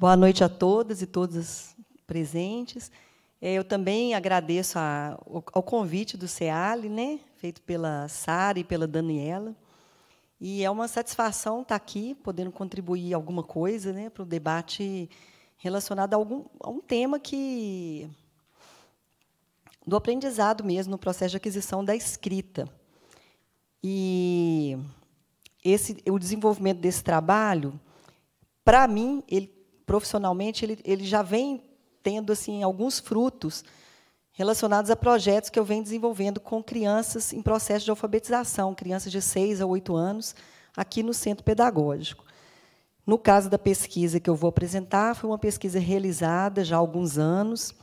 Boa noite a todas e todos presentes. Eu também agradeço ao convite do SEALE, né, feito pela Sara e pela Daniela. E é uma satisfação estar aqui, podendo contribuir alguma coisa, né, para o debate relacionado a um tema que do aprendizado mesmo, no processo de aquisição da escrita. E o desenvolvimento desse trabalho, para mim, profissionalmente, ele já vem tendo assim alguns frutos relacionados a projetos que eu venho desenvolvendo com crianças em processo de alfabetização, crianças de 6 a 8 anos, aqui no Centro Pedagógico. No caso da pesquisa que eu vou apresentar, foi uma pesquisa realizada já há alguns anos,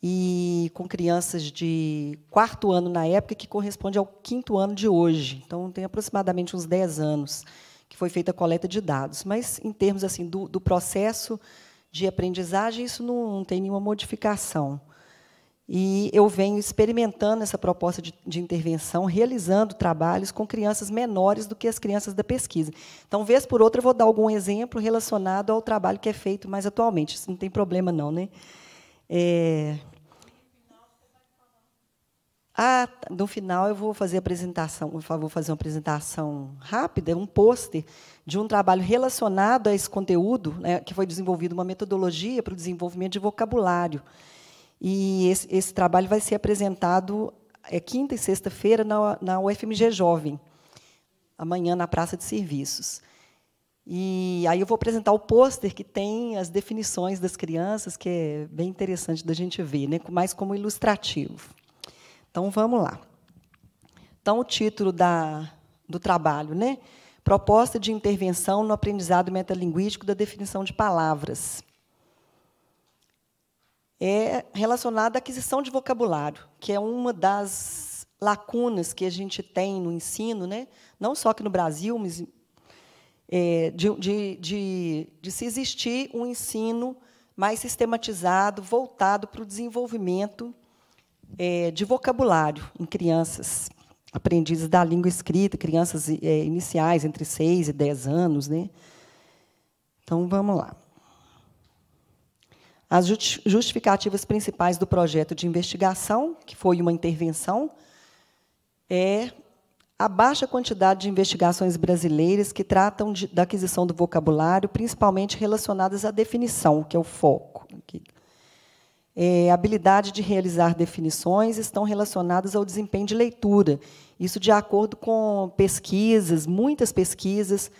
e com crianças de 4º ano na época, que corresponde ao 5º ano de hoje. Então, tem aproximadamente uns 10 anos que foi feita a coleta de dados. Mas, em termos assim do processo de aprendizagem, isso não tem nenhuma modificação. E eu venho experimentando essa proposta de intervenção, realizando trabalhos com crianças menores do que as crianças da pesquisa. Então, vez por outra, eu vou dar algum exemplo relacionado ao trabalho que é feito mais atualmente. Isso não tem problema, não, né? No final, eu vou fazer a apresentação, por favor, fazer uma apresentação rápida, um pôster de um trabalho relacionado a esse conteúdo, né, que foi desenvolvido uma metodologia para o desenvolvimento de vocabulário. E esse trabalho vai ser apresentado quinta e sexta-feira na UFMG Jovem, amanhã na Praça de Serviços. E aí eu vou apresentar o pôster que tem as definições das crianças, que é bem interessante da gente ver, né, mais como ilustrativo. Então, vamos lá. Então, o título do trabalho, né? Proposta de intervenção no aprendizado metalinguístico da definição de palavras. É relacionada à aquisição de vocabulário, que é uma das lacunas que a gente tem no ensino, né? Não só aqui no Brasil, mas de se existir um ensino mais sistematizado, voltado para o desenvolvimento de vocabulário em crianças, aprendizes da língua escrita, crianças iniciais, entre 6 e 10 anos, né? Então, vamos lá. As justificativas principais do projeto de investigação, que foi uma intervenção, é a baixa quantidade de investigações brasileiras que tratam da aquisição do vocabulário, principalmente relacionadas à definição, que é o foco. A habilidade de realizar definições estão relacionadas ao desempenho de leitura. Isso de acordo com pesquisas, muitas pesquisas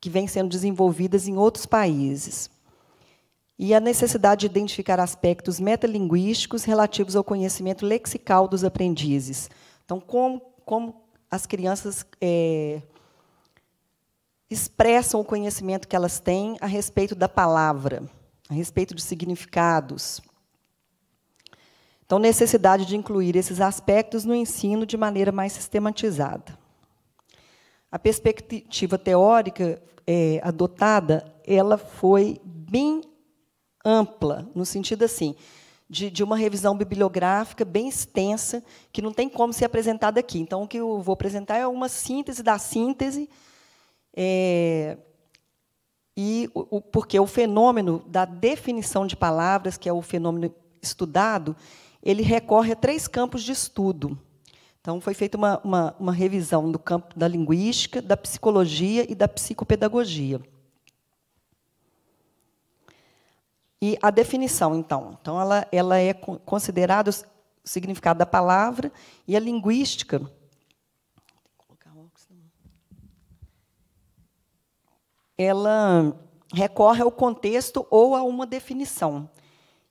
que vêm sendo desenvolvidas em outros países. E a necessidade de identificar aspectos metalinguísticos relativos ao conhecimento lexical dos aprendizes. Então, como as crianças expressam o conhecimento que elas têm a respeito da palavra, a respeito de significados. Então, necessidade de incluir esses aspectos no ensino de maneira mais sistematizada. A perspectiva teórica adotada, ela foi bem ampla, no sentido assim, de uma revisão bibliográfica bem extensa, que não tem como ser apresentada aqui. Então, o que eu vou apresentar é uma síntese da síntese, porque o fenômeno da definição de palavras, que é o fenômeno estudado, ele recorre a 3 campos de estudo. Então, foi feita uma revisão do campo da linguística, da psicologia e da psicopedagogia. E a definição, então. Então, ela é considerada o significado da palavra, e a linguística. Ela recorre ao contexto ou a uma definição.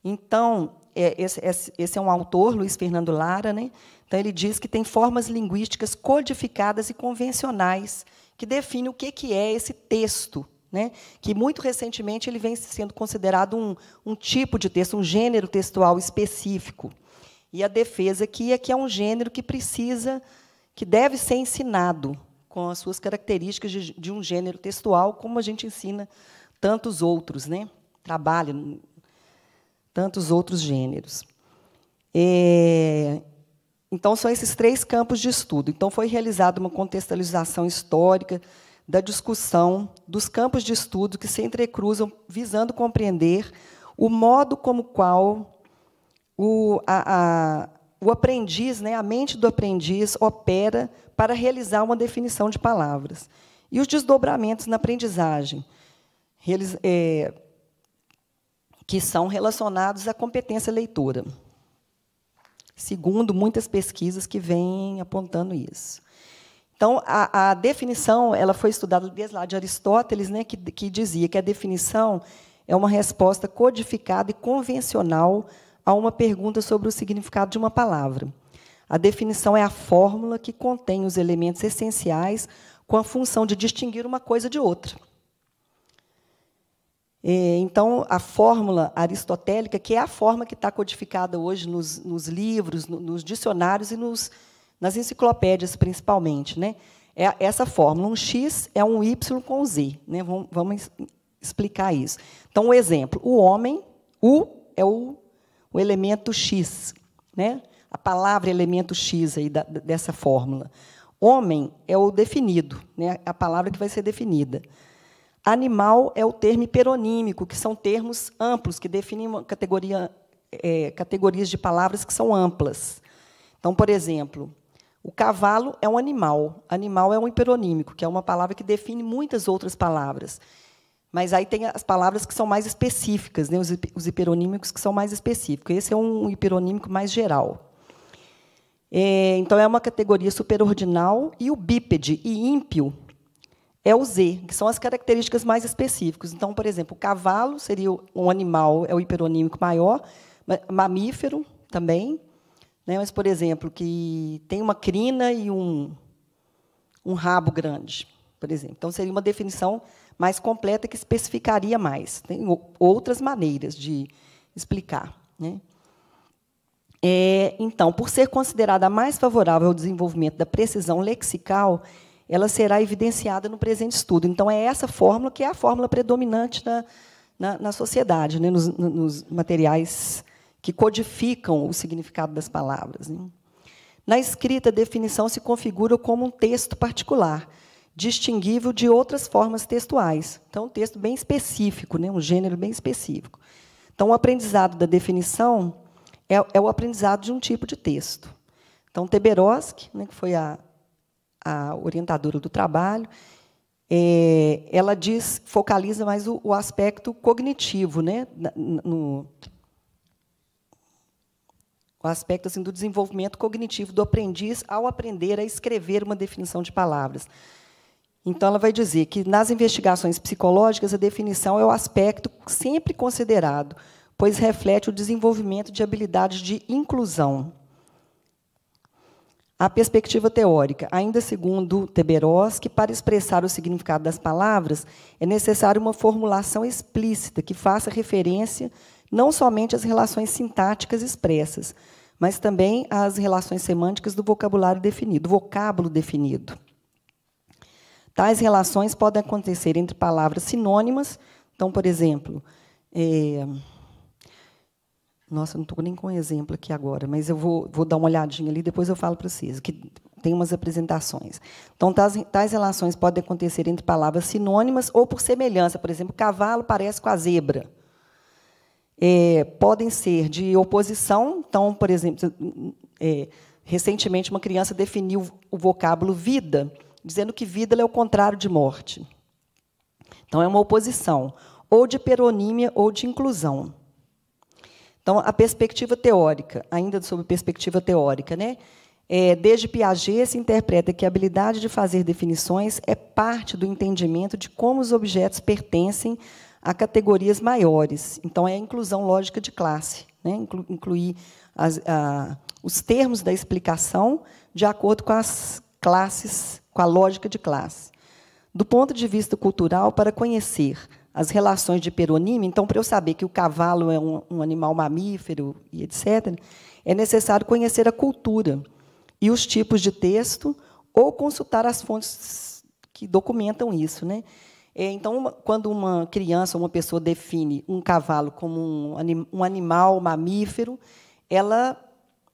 Então, esse é um autor, Luiz Fernando Lara, né? Então, ele diz que tem formas linguísticas codificadas e convencionais que definem o que é esse texto, né? Que, muito recentemente, ele vem sendo considerado um tipo de texto, um gênero textual específico. E a defesa aqui é que é um gênero que deve ser ensinado, com as suas características de um gênero textual, como a gente ensina tantos outros, né? Trabalha tantos outros gêneros. Então, são esses 3 campos de estudo. Então, foi realizada uma contextualização histórica da discussão dos campos de estudo que se entrecruzam visando compreender o modo como qual o aprendiz, né, a mente do aprendiz, opera para realizar uma definição de palavras. E os desdobramentos na aprendizagem, que são relacionados à competência leitora, segundo muitas pesquisas que vêm apontando isso. Então, a definição ela foi estudada desde lá de Aristóteles, né, que dizia que a definição é uma resposta codificada e convencional a uma pergunta sobre o significado de uma palavra. A definição é a fórmula que contém os elementos essenciais com a função de distinguir uma coisa de outra. Então, a fórmula aristotélica, que é a forma que está codificada hoje nos livros, nos dicionários e nas enciclopédias, principalmente, né? É essa fórmula, um X é um Y com Z. Né? Vamos explicar isso. Então, um exemplo, o homem, U é o elemento X, né? A palavra elemento X aí dessa fórmula. Homem é o definido, né? A palavra que vai ser definida. Animal é o termo hiperonímico, que são termos amplos, que definem uma categoria, categorias de palavras que são amplas. Então, por exemplo, o cavalo é um animal. Animal é um hiperonímico, que é uma palavra que define muitas outras palavras. Mas aí tem as palavras que são mais específicas, né? Os hiperonímicos que são mais específicos. Esse é um hiperonímico mais geral. Então, é uma categoria superordinal. E o bípede e ímpio é o Z, que são as características mais específicas. Então, por exemplo, o cavalo seria um animal, é o hiperonímico maior, mamífero também, né? Mas, por exemplo, que tem uma crina e um rabo grande, por exemplo. Então, seria uma definição mais completa que especificaria mais. Tem outras maneiras de explicar, né? Então, por ser considerada a mais favorável ao desenvolvimento da precisão lexical, ela será evidenciada no presente estudo. Então, é essa fórmula que é a fórmula predominante na sociedade, né? Nos materiais que codificam o significado das palavras, né? Na escrita, a definição se configura como um texto particular, distinguível de outras formas textuais. Então, um texto bem específico, né? Um gênero bem específico. Então, o aprendizado da definição é o aprendizado de um tipo de texto. Então, Teberosky, né, que foi a orientadora do trabalho, ela focaliza mais o aspecto cognitivo, né, o aspecto assim do desenvolvimento cognitivo do aprendiz ao aprender a escrever uma definição de palavras. Então, ela vai dizer que, nas investigações psicológicas, a definição é o aspecto sempre considerado, pois reflete o desenvolvimento de habilidades de inclusão. A perspectiva teórica, ainda segundo Teberosky, para expressar o significado das palavras, é necessária uma formulação explícita que faça referência não somente às relações sintáticas expressas, mas também às relações semânticas do vocabulário definido, do vocábulo definido. Tais relações podem acontecer entre palavras sinônimas. Então, por exemplo, nossa, não estou nem com um exemplo aqui agora, mas eu vou dar uma olhadinha ali, depois eu falo para vocês, que tem umas apresentações. Então, tais relações podem acontecer entre palavras sinônimas ou por semelhança. Por exemplo, cavalo parece com a zebra. Podem ser de oposição. Então, por exemplo, recentemente, uma criança definiu o vocábulo vida, dizendo que vida é o contrário de morte. Então, é uma oposição. Ou de hiperonímia ou de inclusão. Então, a perspectiva teórica, ainda sobre perspectiva teórica, né? Desde Piaget se interpreta que a habilidade de fazer definições é parte do entendimento de como os objetos pertencem a categorias maiores. Então, é a inclusão lógica de classe, né? Incluir os termos da explicação de acordo com as classes, com a lógica de classe. Do ponto de vista cultural, para conhecer as relações de hiperonímia, então, para eu saber que o cavalo é um animal mamífero, e etc., é necessário conhecer a cultura e os tipos de texto ou consultar as fontes que documentam isso, né? Então, quando uma criança ou uma pessoa define um cavalo como um animal mamífero, ela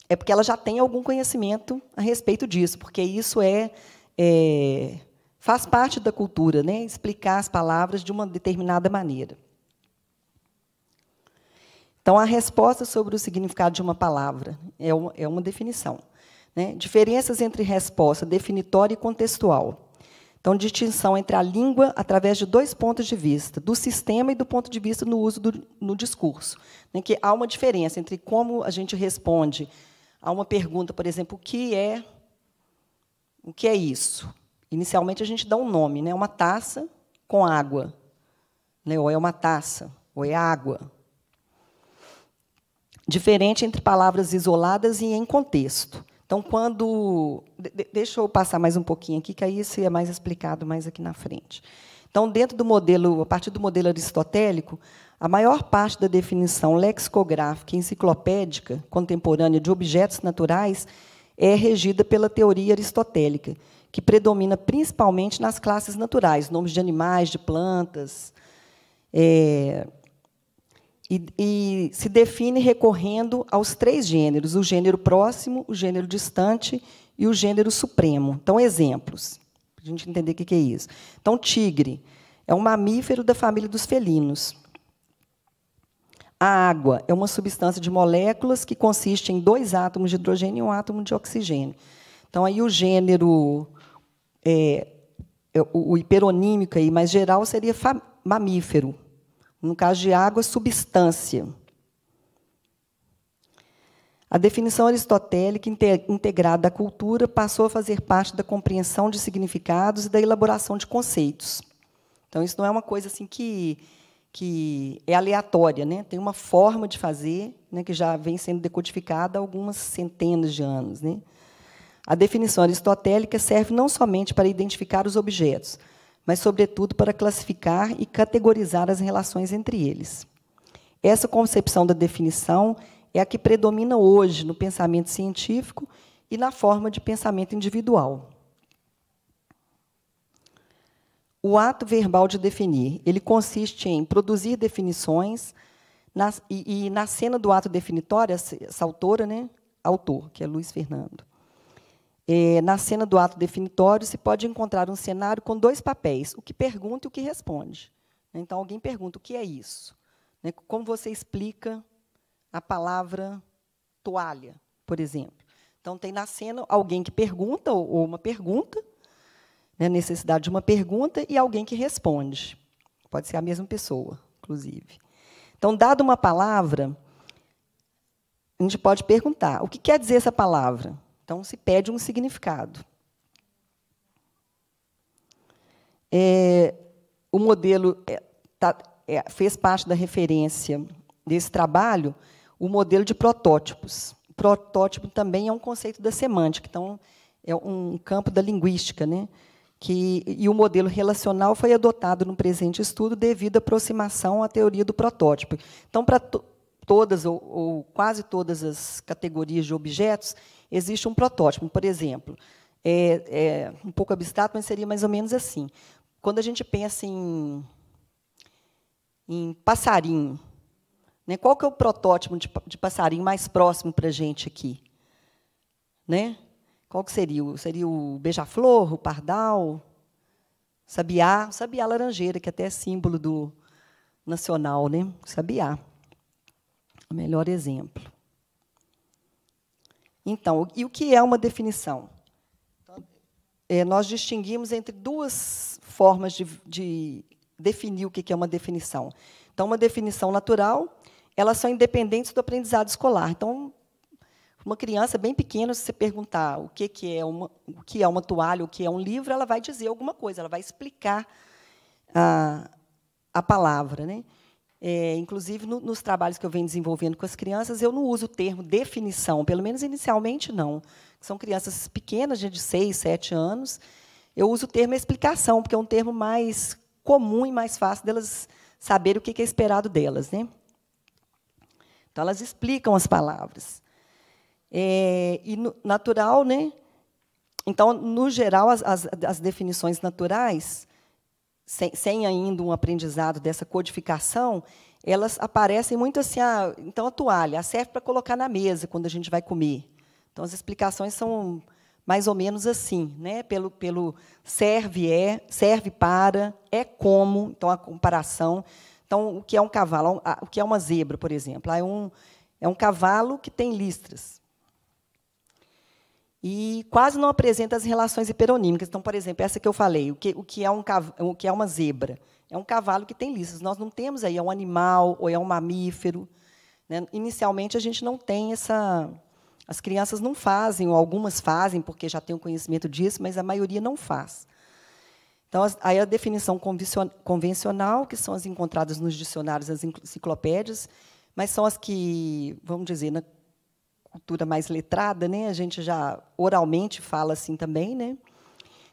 é porque ela já tem algum conhecimento a respeito disso, porque isso é Faz parte da cultura, né? Explicar as palavras de uma determinada maneira. Então, a resposta sobre o significado de uma palavra é uma definição, né? Diferenças entre resposta definitória e contextual. Então, distinção entre a língua através de dois pontos de vista, do sistema e do ponto de vista no uso no discurso, né? Que há uma diferença entre como a gente responde a uma pergunta, por exemplo, o que é isso? Inicialmente, a gente dá um nome, né? Uma taça com água, né? Ou é uma taça, ou é água. Diferente entre palavras isoladas e em contexto. Então, quando... Deixa eu passar mais um pouquinho aqui, que aí isso é mais explicado mais aqui na frente. Então, dentro do modelo, a partir do modelo aristotélico, a maior parte da definição lexicográfica e enciclopédica contemporânea de objetos naturais é regida pela teoria aristotélica, que predomina principalmente nas classes naturais, nomes de animais, de plantas, e se define recorrendo aos três gêneros, o gênero próximo, o gênero distante e o gênero supremo. Então, exemplos, para a gente entender o que é isso. Então, tigre é um mamífero da família dos felinos. A água é uma substância de moléculas que consiste em 2 átomos de hidrogênio e 1 átomo de oxigênio. Então, aí o gênero, o hiperonímico aí, mais geral, seria mamífero. No caso de água, substância. A definição aristotélica integrada à cultura passou a fazer parte da compreensão de significados e da elaboração de conceitos. Então, isso não é uma coisa assim que é aleatória, né? Tem uma forma de fazer, né, que já vem sendo decodificada há algumas centenas de anos, né? A definição aristotélica serve não somente para identificar os objetos, mas, sobretudo, para classificar e categorizar as relações entre eles. Essa concepção da definição é a que predomina hoje no pensamento científico e na forma de pensamento individual. O ato verbal de definir, ele consiste em produzir definições, e na cena do ato definitório, essa autora, né, autor, que é Luiz Fernando, na cena do ato definitório, se pode encontrar um cenário com dois papéis, o que pergunta e o que responde. Então, alguém pergunta, o que é isso? Como você explica a palavra toalha, por exemplo? Então, tem na cena alguém que pergunta, ou uma pergunta, a necessidade de uma pergunta, e alguém que responde. Pode ser a mesma pessoa, inclusive. Então, dada uma palavra, a gente pode perguntar, o que quer dizer essa palavra? Então, se pede um significado. O modelo fez parte da referência desse trabalho, o modelo de protótipos. Protótipo também é um conceito da semântica, então é um campo da linguística, né? E o modelo relacional foi adotado no presente estudo devido à aproximação à teoria do protótipo. Então, para todas ou quase todas as categorias de objetos, existe um protótipo. Por exemplo, um pouco abstrato, mas seria mais ou menos assim. Quando a gente pensa em passarinho, né, qual que é o protótipo de passarinho mais próximo para a gente aqui? Né? Qual que seria? Seria o beija-flor, o pardal, sabiá, sabiá laranjeira, que até é símbolo do nacional, né? Sabiá. O melhor exemplo. Então, e o que é uma definição? Nós distinguimos entre duas formas de definir o que é uma definição. Então, uma definição natural, elas são independentes do aprendizado escolar. Então, uma criança bem pequena, se você perguntar o que é uma toalha, o que é um livro, ela vai dizer alguma coisa, ela vai explicar a palavra, né? Inclusive, nos trabalhos que eu venho desenvolvendo com as crianças, eu não uso o termo definição, pelo menos inicialmente, não. São crianças pequenas, de 6, 7 anos. Eu uso o termo explicação, porque é um termo mais comum e mais fácil delas saberem o que é esperado delas, né? Então, elas explicam as palavras. E natural, né? Então, no geral, as definições naturais... Sem ainda um aprendizado dessa codificação, elas aparecem muito assim, então a toalha serve para colocar na mesa quando a gente vai comer. Então, as explicações são mais ou menos assim, né? Pelo serve é, serve para, é como, então a comparação. Então, o que é um cavalo? O que é uma zebra, por exemplo? É um cavalo que tem listras. E quase não apresenta as relações hiperônimicas. Então, por exemplo, essa que eu falei, o que é uma zebra? É um cavalo que tem listras. Nós não temos aí, é um animal ou é um mamífero. Né? Inicialmente, a gente não tem essa... As crianças não fazem, ou algumas fazem, porque já têm o conhecimento disso, mas a maioria não faz. Então, aí a definição convencional, que são as encontradas nos dicionários, as enciclopédias, mas são as que, vamos dizer, na cultura mais letrada, né? A gente já oralmente fala assim também, né?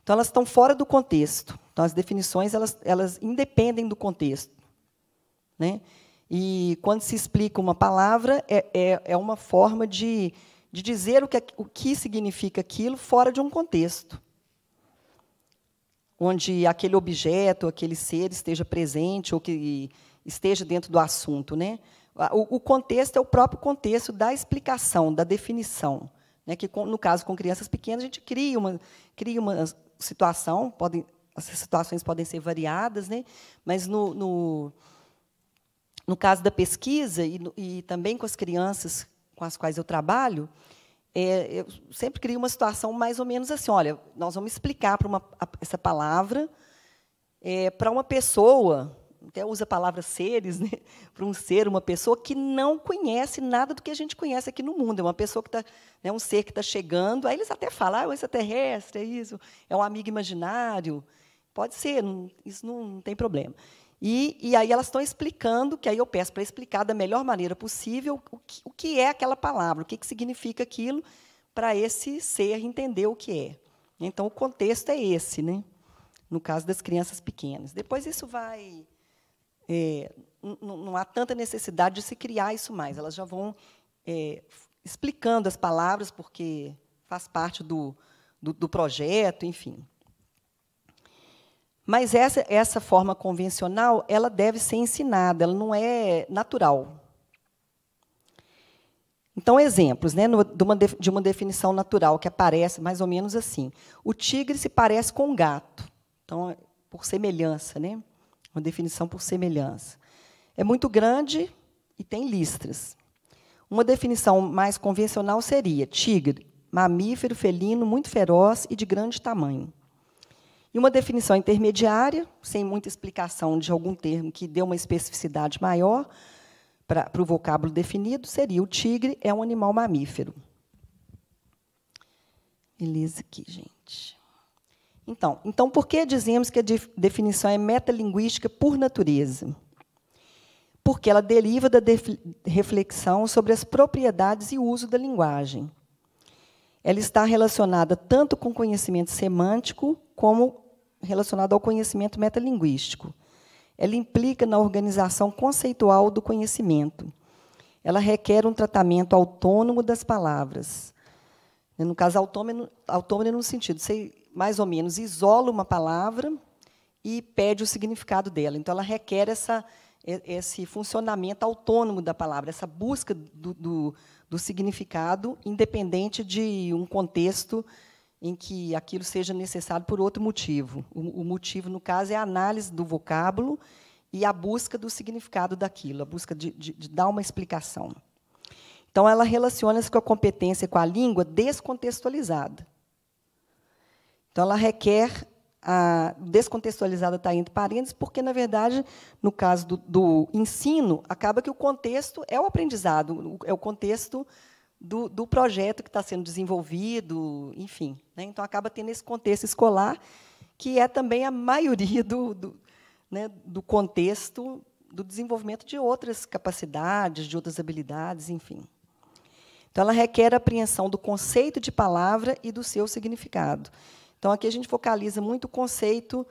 Então, elas estão fora do contexto. Então, as definições elas independem do contexto, né? E quando se explica uma palavra, é uma forma de dizer o que significa aquilo fora de um contexto, onde aquele objeto, aquele ser esteja presente ou que esteja dentro do assunto, né? O contexto é o próprio contexto da explicação, da definição, né? Que, no caso, com crianças pequenas, a gente cria uma situação, as situações podem ser variadas, né? Mas, no caso da pesquisa e também com as crianças com as quais eu trabalho, eu sempre crio uma situação mais ou menos assim, olha, nós vamos explicar essa palavra para uma pessoa, até usa a palavra seres, né? Para um ser, uma pessoa que não conhece nada do que a gente conhece aqui no mundo, é uma pessoa que tá, né, um ser que está chegando, aí eles até falam, ah, é um extraterrestre, é isso, é um amigo imaginário, pode ser, isso não tem problema. E aí elas estão explicando, que aí eu peço para explicar da melhor maneira possível o que é aquela palavra, o que significa aquilo, para esse ser entender o que é. Então, o contexto é esse, né? No caso das crianças pequenas. Depois, isso vai... não há tanta necessidade de se criar isso mais. Elas já vão explicando as palavras, porque faz parte do projeto, enfim... Mas essa forma convencional, ela deve ser ensinada, ela não é natural. Então, exemplos, né, de uma definição natural, que aparece mais ou menos assim. O tigre se parece com um gato, então, por semelhança, né? Uma definição por semelhança. É muito grande e tem listras. Uma definição mais convencional seria tigre, mamífero felino muito feroz e de grande tamanho. E uma definição intermediária, sem muita explicação de algum termo que dê uma especificidade maior para o vocábulo definido, seria o tigre é um animal mamífero. Beleza aqui, gente. Então por que dizemos que a definição é metalinguística por natureza? Porque ela deriva da reflexão sobre as propriedades e uso da linguagem. Ela está relacionada tanto com conhecimento semântico como relacionada ao conhecimento metalinguístico. Ela implica na organização conceitual do conhecimento. Ela requer um tratamento autônomo das palavras. No caso, autônomo no sentido, você mais ou menos isola uma palavra e pede o significado dela. Então, ela requer esse funcionamento autônomo da palavra, essa busca do significado, independente de um contexto em que aquilo seja necessário por outro motivo. O motivo, no caso, é a análise do vocábulo e a busca do significado daquilo, a busca de dar uma explicação. Então, ela relaciona-se com a competência com a língua descontextualizada. Então, ela requer... A descontextualizada está entre parênteses, porque, na verdade, no caso do ensino, acaba que o contexto é o aprendizado, é o contexto do projeto que está sendo desenvolvido, enfim, né? Então, acaba tendo esse contexto escolar, que é também a maioria do contexto do desenvolvimento de outras capacidades, de outras habilidades, enfim. Então, ela requer a apreensão do conceito de palavra e do seu significado. Então, aqui a gente focaliza muito o conceito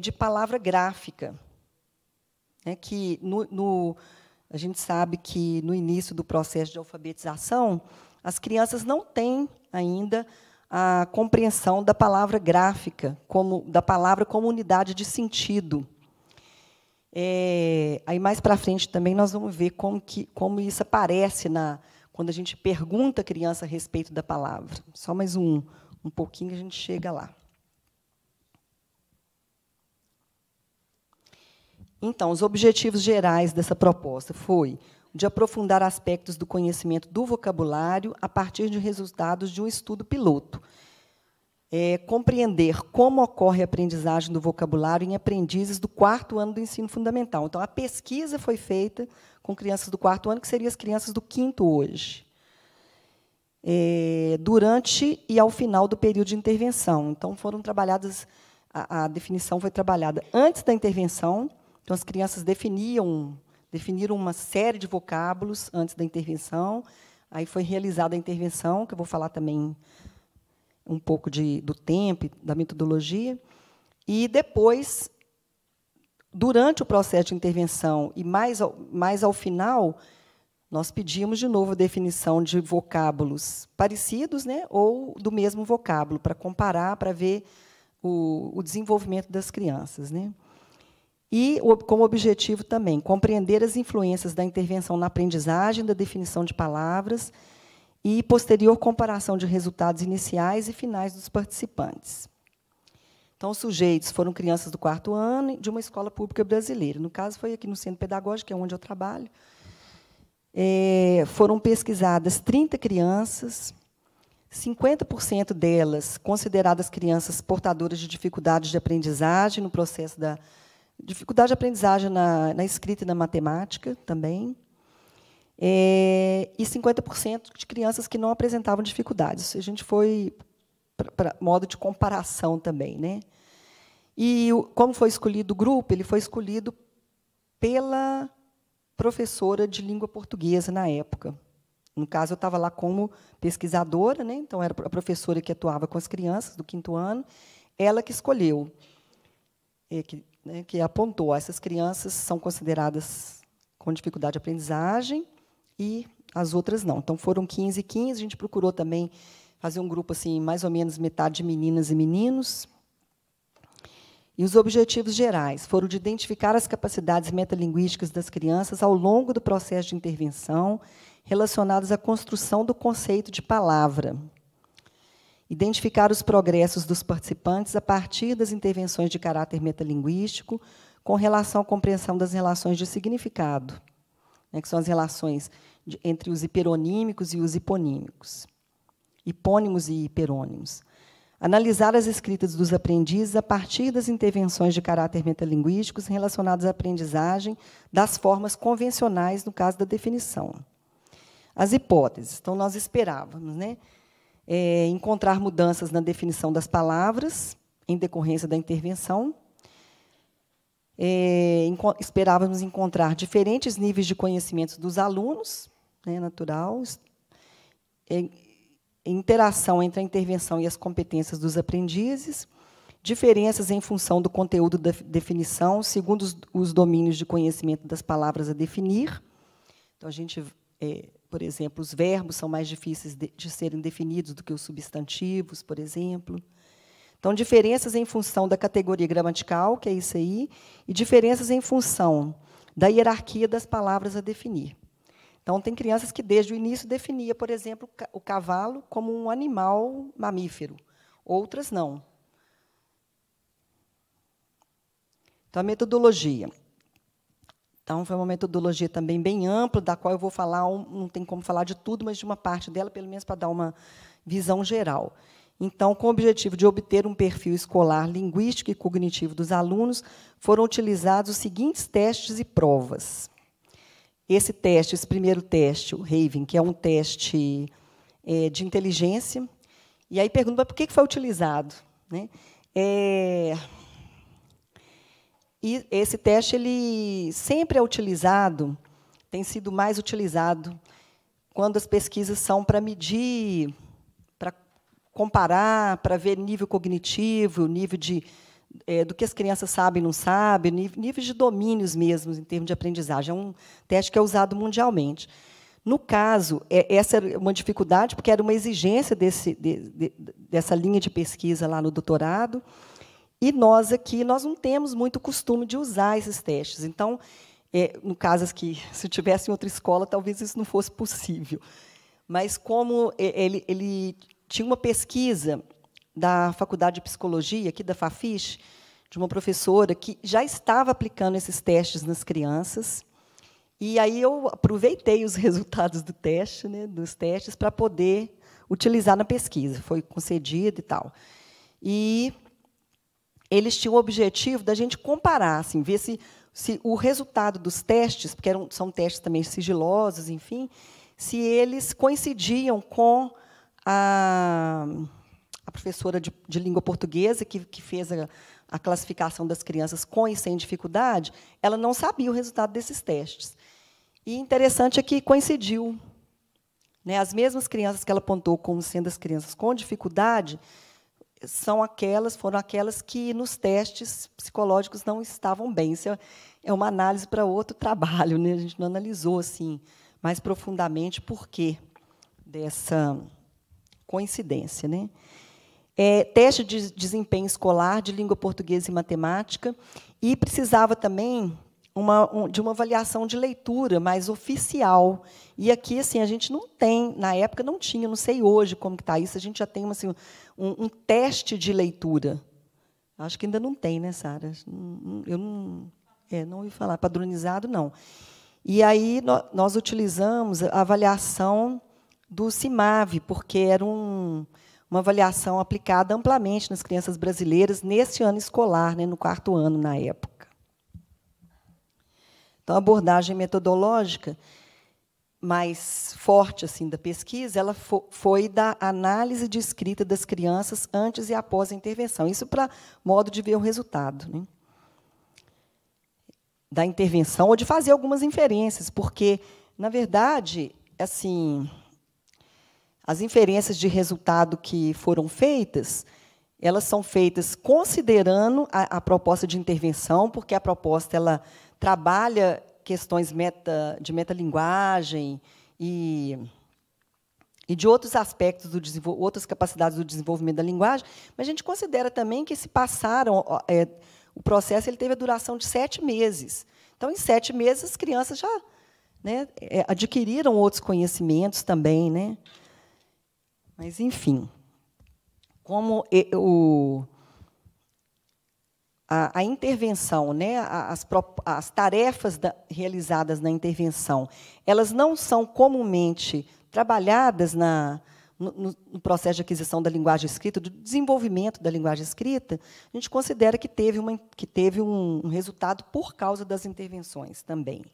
de palavra gráfica, né, que a gente sabe que, no início do processo de alfabetização, as crianças não têm ainda a compreensão da palavra gráfica, da palavra como unidade de sentido. Aí, mais para frente, também, nós vamos ver como isso aparece quando a gente pergunta à criança a respeito da palavra. Só mais um Um pouquinho a gente chega lá. Então, os objetivos gerais dessa proposta foi de aprofundar aspectos do conhecimento do vocabulário a partir de resultados de um estudo piloto. Compreender como ocorre a aprendizagem do vocabulário em aprendizes do 4º ano do ensino fundamental. Então, a pesquisa foi feita com crianças do 4º ano, que seriam as crianças do 5º hoje, durante e ao final do período de intervenção. Então, foram trabalhadas, a definição foi trabalhada antes da intervenção, então as crianças definiram uma série de vocábulos antes da intervenção, aí foi realizada a intervenção, que eu vou falar também um pouco do tempo, da metodologia, e depois, durante o processo de intervenção e mais ao final, nós pedimos de novo a definição de vocábulos parecidos, né, ou do mesmo vocábulo, para comparar, para ver o desenvolvimento das crianças, né? E, como objetivo também, compreender as influências da intervenção na aprendizagem, da definição de palavras e posterior comparação de resultados iniciais e finais dos participantes. Então, os sujeitos foram crianças do 4º ano de uma escola pública brasileira. No caso, foi aqui no Centro Pedagógico, que é onde eu trabalho. Foram pesquisadas 30 crianças, 50% delas consideradas crianças portadoras de dificuldades de aprendizagem no processo da dificuldade de aprendizagem na escrita e na matemática também, e 50% de crianças que não apresentavam dificuldades. A gente foi para modo de comparação também, né? E como foi escolhido o grupo, ele foi escolhido pela professora de língua portuguesa na época. No caso, eu estava lá como pesquisadora, né? Então era a professora que atuava com as crianças do 5º ano, ela que escolheu, que apontou, essas crianças são consideradas com dificuldade de aprendizagem e as outras não. Então, foram 15 e 15. A gente procurou também fazer um grupo, assim, mais ou menos metade de meninas e meninos. E os objetivos gerais foram de identificar as capacidades metalinguísticas das crianças ao longo do processo de intervenção relacionadas à construção do conceito de palavra. Identificar os progressos dos participantes a partir das intervenções de caráter metalinguístico com relação à compreensão das relações de significado, né, que são as relações entre os hiperonímicos e os hiponímicos, hipônimos e hiperônimos. Analisar as escritas dos aprendizes a partir das intervenções de caráter metalinguísticos relacionadas à aprendizagem das formas convencionais, no caso da definição. As hipóteses. Então, nós esperávamos, né? Encontrar mudanças na definição das palavras em decorrência da intervenção. Esperávamos encontrar diferentes níveis de conhecimento dos alunos, né, natural, interação entre a intervenção e as competências dos aprendizes, diferenças em função do conteúdo da definição, segundo os domínios de conhecimento das palavras a definir. Então, a gente... por exemplo, os verbos são mais difíceis de serem definidos do que os substantivos, por exemplo. Então, diferenças em função da categoria gramatical, que é isso aí, e diferenças em função da hierarquia das palavras a definir. Então, tem crianças que, desde o início, definia, por exemplo, o cavalo como um animal mamífero. Outras, não. Então, a metodologia... Então, foi uma metodologia também bem ampla, da qual eu vou falar, não tem como falar de tudo, mas de uma parte dela, pelo menos para dar uma visão geral. Então, com o objetivo de obter um perfil escolar linguístico e cognitivo dos alunos, foram utilizados os seguintes testes e provas. Esse primeiro teste, o Raven, que é um teste de inteligência, e aí pergunta, mas por que foi utilizado? Né? E esse teste ele sempre é utilizado, tem sido mais utilizado quando as pesquisas são para medir, para comparar, para ver nível cognitivo, nível do que as crianças sabem e não sabem, nível de domínios mesmo, em termos de aprendizagem. É um teste que é usado mundialmente. No caso, essa era uma dificuldade, porque era uma exigência dessa linha de pesquisa lá no doutorado. E nós aqui, nós não temos muito costume de usar esses testes. Então, no caso que se tivesse em outra escola, talvez isso não fosse possível. Mas como ele tinha uma pesquisa da Faculdade de Psicologia, aqui da Fafiche, de uma professora que já estava aplicando esses testes nas crianças. E aí eu aproveitei os resultados do teste, né, dos testes, para poder utilizar na pesquisa. Foi concedido e tal. E eles tinham o objetivo da gente comparar, assim, ver se o resultado dos testes, porque são testes também sigilosos, enfim, se eles coincidiam com a professora de língua portuguesa que fez a classificação das crianças com e sem dificuldade. Ela não sabia o resultado desses testes. E interessante é que coincidiu, né? As mesmas crianças que ela apontou como sendo as crianças com dificuldade foram aquelas que nos testes psicológicos não estavam bem. Isso é uma análise para outro trabalho, né? A gente não analisou assim mais profundamente por quê dessa coincidência, né? Teste de desempenho escolar de língua portuguesa e matemática, e precisava também de uma avaliação de leitura mais oficial. E aqui, assim, a gente não tem, na época não tinha, não sei hoje como que está isso, a gente já tem assim, um teste de leitura. Acho que ainda não tem, né, Sara? Eu não ouvi falar, padronizado, não. E aí nós utilizamos a avaliação do Simave, porque era uma avaliação aplicada amplamente nas crianças brasileiras nesse ano escolar, né, no quarto ano, na época. Então, a abordagem metodológica mais forte assim da pesquisa ela foi da análise de escrita das crianças antes e após a intervenção. Isso para modo de ver o resultado, né, da intervenção, ou de fazer algumas inferências, porque, na verdade, assim... As inferências de resultado que foram feitas, elas são feitas considerando a proposta de intervenção, porque a proposta ela trabalha questões de metalinguagem e de outros aspectos, outras capacidades do desenvolvimento da linguagem, mas a gente considera também que se passaram... O processo ele teve a duração de 7 meses. Então, em 7 meses, as crianças já, né, adquiriram outros conhecimentos também, né? Mas, enfim, como a intervenção, né, as tarefas realizadas na intervenção, elas não são comumente trabalhadas no processo de aquisição da linguagem escrita, do desenvolvimento da linguagem escrita, a gente considera que teve um resultado por causa das intervenções também.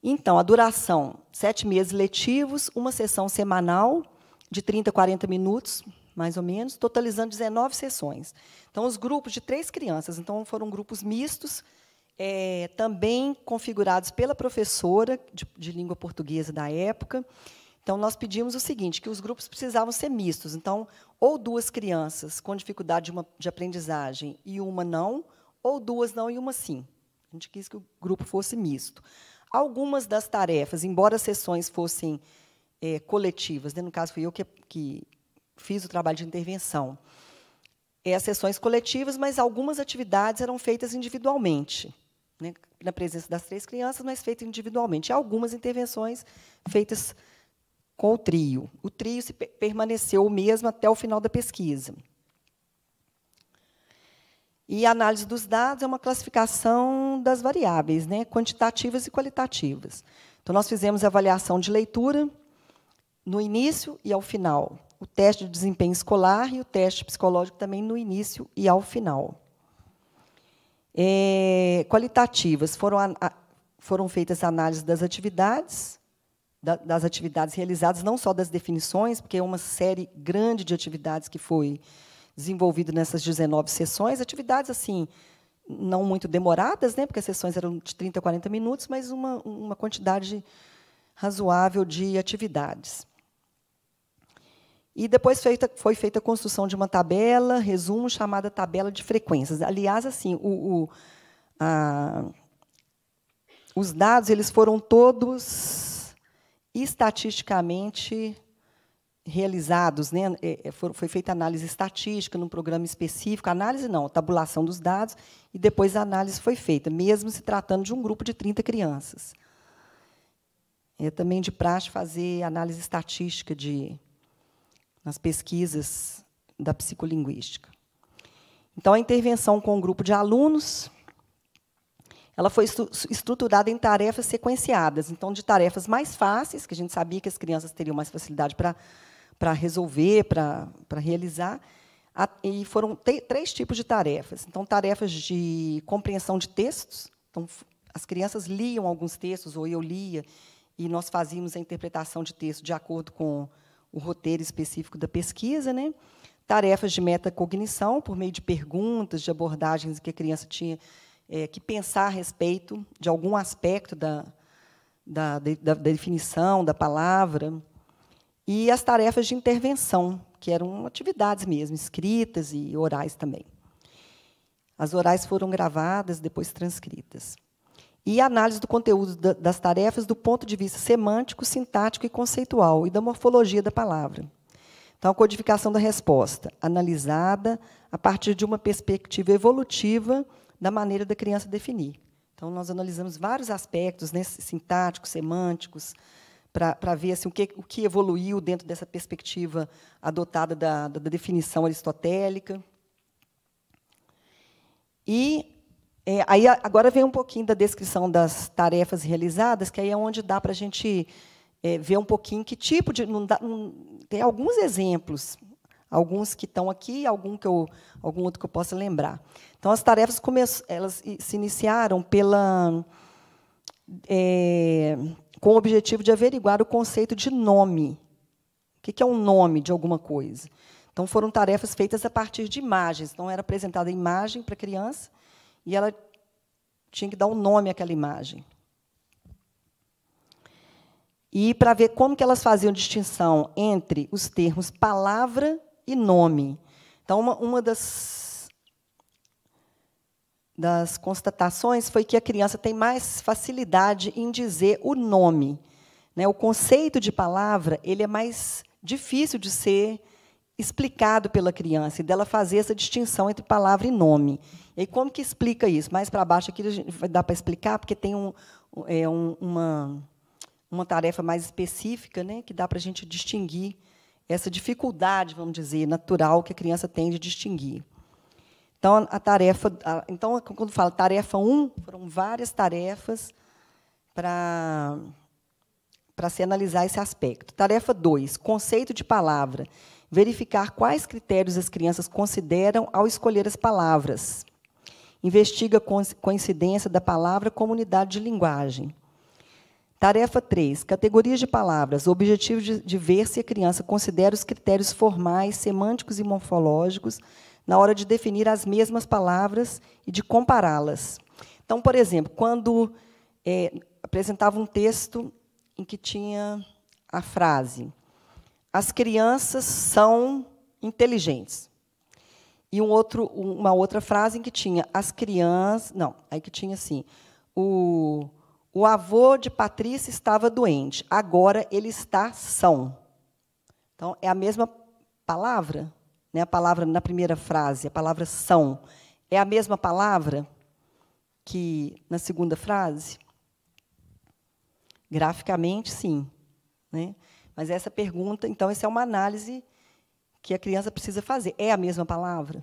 Então, a duração, 7 meses letivos, uma sessão semanal, de 30 a 40 minutos, mais ou menos, totalizando 19 sessões. Então, os grupos de 3 crianças. Então, foram grupos mistos, também configurados pela professora de língua portuguesa da época. Então, nós pedimos o seguinte, que os grupos precisavam ser mistos. Então, ou 2 crianças com dificuldade de aprendizagem e uma não, ou 2 não e uma sim. A gente quis que o grupo fosse misto. Algumas das tarefas, embora as sessões fossem... coletivas, né? No caso, fui eu que fiz o trabalho de intervenção. As sessões coletivas, mas algumas atividades eram feitas individualmente, né? Na presença das 3 crianças, mas feitas individualmente. E algumas intervenções feitas com o trio. O trio permaneceu o mesmo até o final da pesquisa. E a análise dos dados é uma classificação das variáveis, né? Quantitativas e qualitativas. Então, nós fizemos a avaliação de leitura, no início e ao final. O teste de desempenho escolar e o teste psicológico também no início e ao final. Qualitativas. Foram feitas análises das atividades, das atividades realizadas, não só das definições, porque é uma série grande de atividades que foi desenvolvida nessas 19 sessões. Atividades assim, não muito demoradas, né, porque as sessões eram de 30 a 40 minutos, mas uma quantidade razoável de atividades. E depois foi feita a construção de uma tabela, resumo, chamada tabela de frequências. Aliás, assim, os dados eles foram todos estatisticamente realizados, né? Foi feita análise estatística num programa específico, análise não, tabulação dos dados, e depois a análise foi feita, mesmo se tratando de um grupo de 30 crianças. É também de praxe fazer análise estatística nas pesquisas da psicolinguística. Então, a intervenção com um grupo de alunos, ela foi estruturada em tarefas sequenciadas, então, de tarefas mais fáceis, que a gente sabia que as crianças teriam mais facilidade para resolver, para realizar, e foram três tipos de tarefas. Então, tarefas de compreensão de textos, então, as crianças liam alguns textos, ou eu lia, e nós fazíamos a interpretação de texto de acordo com o roteiro específico da pesquisa, né? Tarefas de metacognição, por meio de perguntas, de abordagens que a criança tinha que pensar a respeito de algum aspecto da definição, da palavra. E as tarefas de intervenção, que eram atividades mesmo, escritas e orais também. As orais foram gravadas, depois transcritas. E a análise do conteúdo das tarefas do ponto de vista semântico, sintático e conceitual, e da morfologia da palavra. Então, a codificação da resposta, analisada a partir de uma perspectiva evolutiva da maneira da criança definir. Então, nós analisamos vários aspectos, né, sintáticos, semânticos, para ver assim, o que evoluiu dentro dessa perspectiva adotada da definição aristotélica. E aí agora vem um pouquinho da descrição das tarefas realizadas, que aí é onde dá para a gente ver um pouquinho que tipo de... tem alguns exemplos, alguns que estão aqui, algum outro que eu possa lembrar. Então, as tarefas elas se iniciaram com o objetivo de averiguar o conceito de nome. O que é um nome de alguma coisa? Então, foram tarefas feitas a partir de imagens. Então, era apresentada a imagem para a criança e ela tinha que dar um nome àquela imagem. E para ver como que elas faziam distinção entre os termos palavra e nome. Então, uma das constatações foi que a criança tem mais facilidade em dizer o nome, né? O conceito de palavra, ele é mais difícil de ser explicado pela criança, e dela fazer essa distinção entre palavra e nome. E como que explica isso? Mais para baixo aqui vai dar para explicar, porque tem uma tarefa mais específica, né, que dá para a gente distinguir essa dificuldade, vamos dizer, natural que a criança tem de distinguir. Então, então quando fala tarefa 1, foram várias tarefas para se analisar esse aspecto. Tarefa 2, conceito de palavra. Verificar quais critérios as crianças consideram ao escolher as palavras. Investiga coincidência da palavra com unidade de linguagem. Tarefa 3, categorias de palavras, o objetivo de ver se a criança considera os critérios formais, semânticos e morfológicos na hora de definir as mesmas palavras e de compará-las. Então, por exemplo, quando apresentava um texto em que tinha a frase "as crianças são inteligentes", e uma outra frase em que tinha "as crianças", não, aí que tinha assim, "O avô de Patrícia estava doente, agora ele está são". Então, é a mesma palavra, né? A palavra na primeira frase, a palavra "são", é a mesma palavra que na segunda frase? Graficamente, sim, né? Mas essa pergunta, então, essa é uma análise que a criança precisa fazer. É a mesma palavra?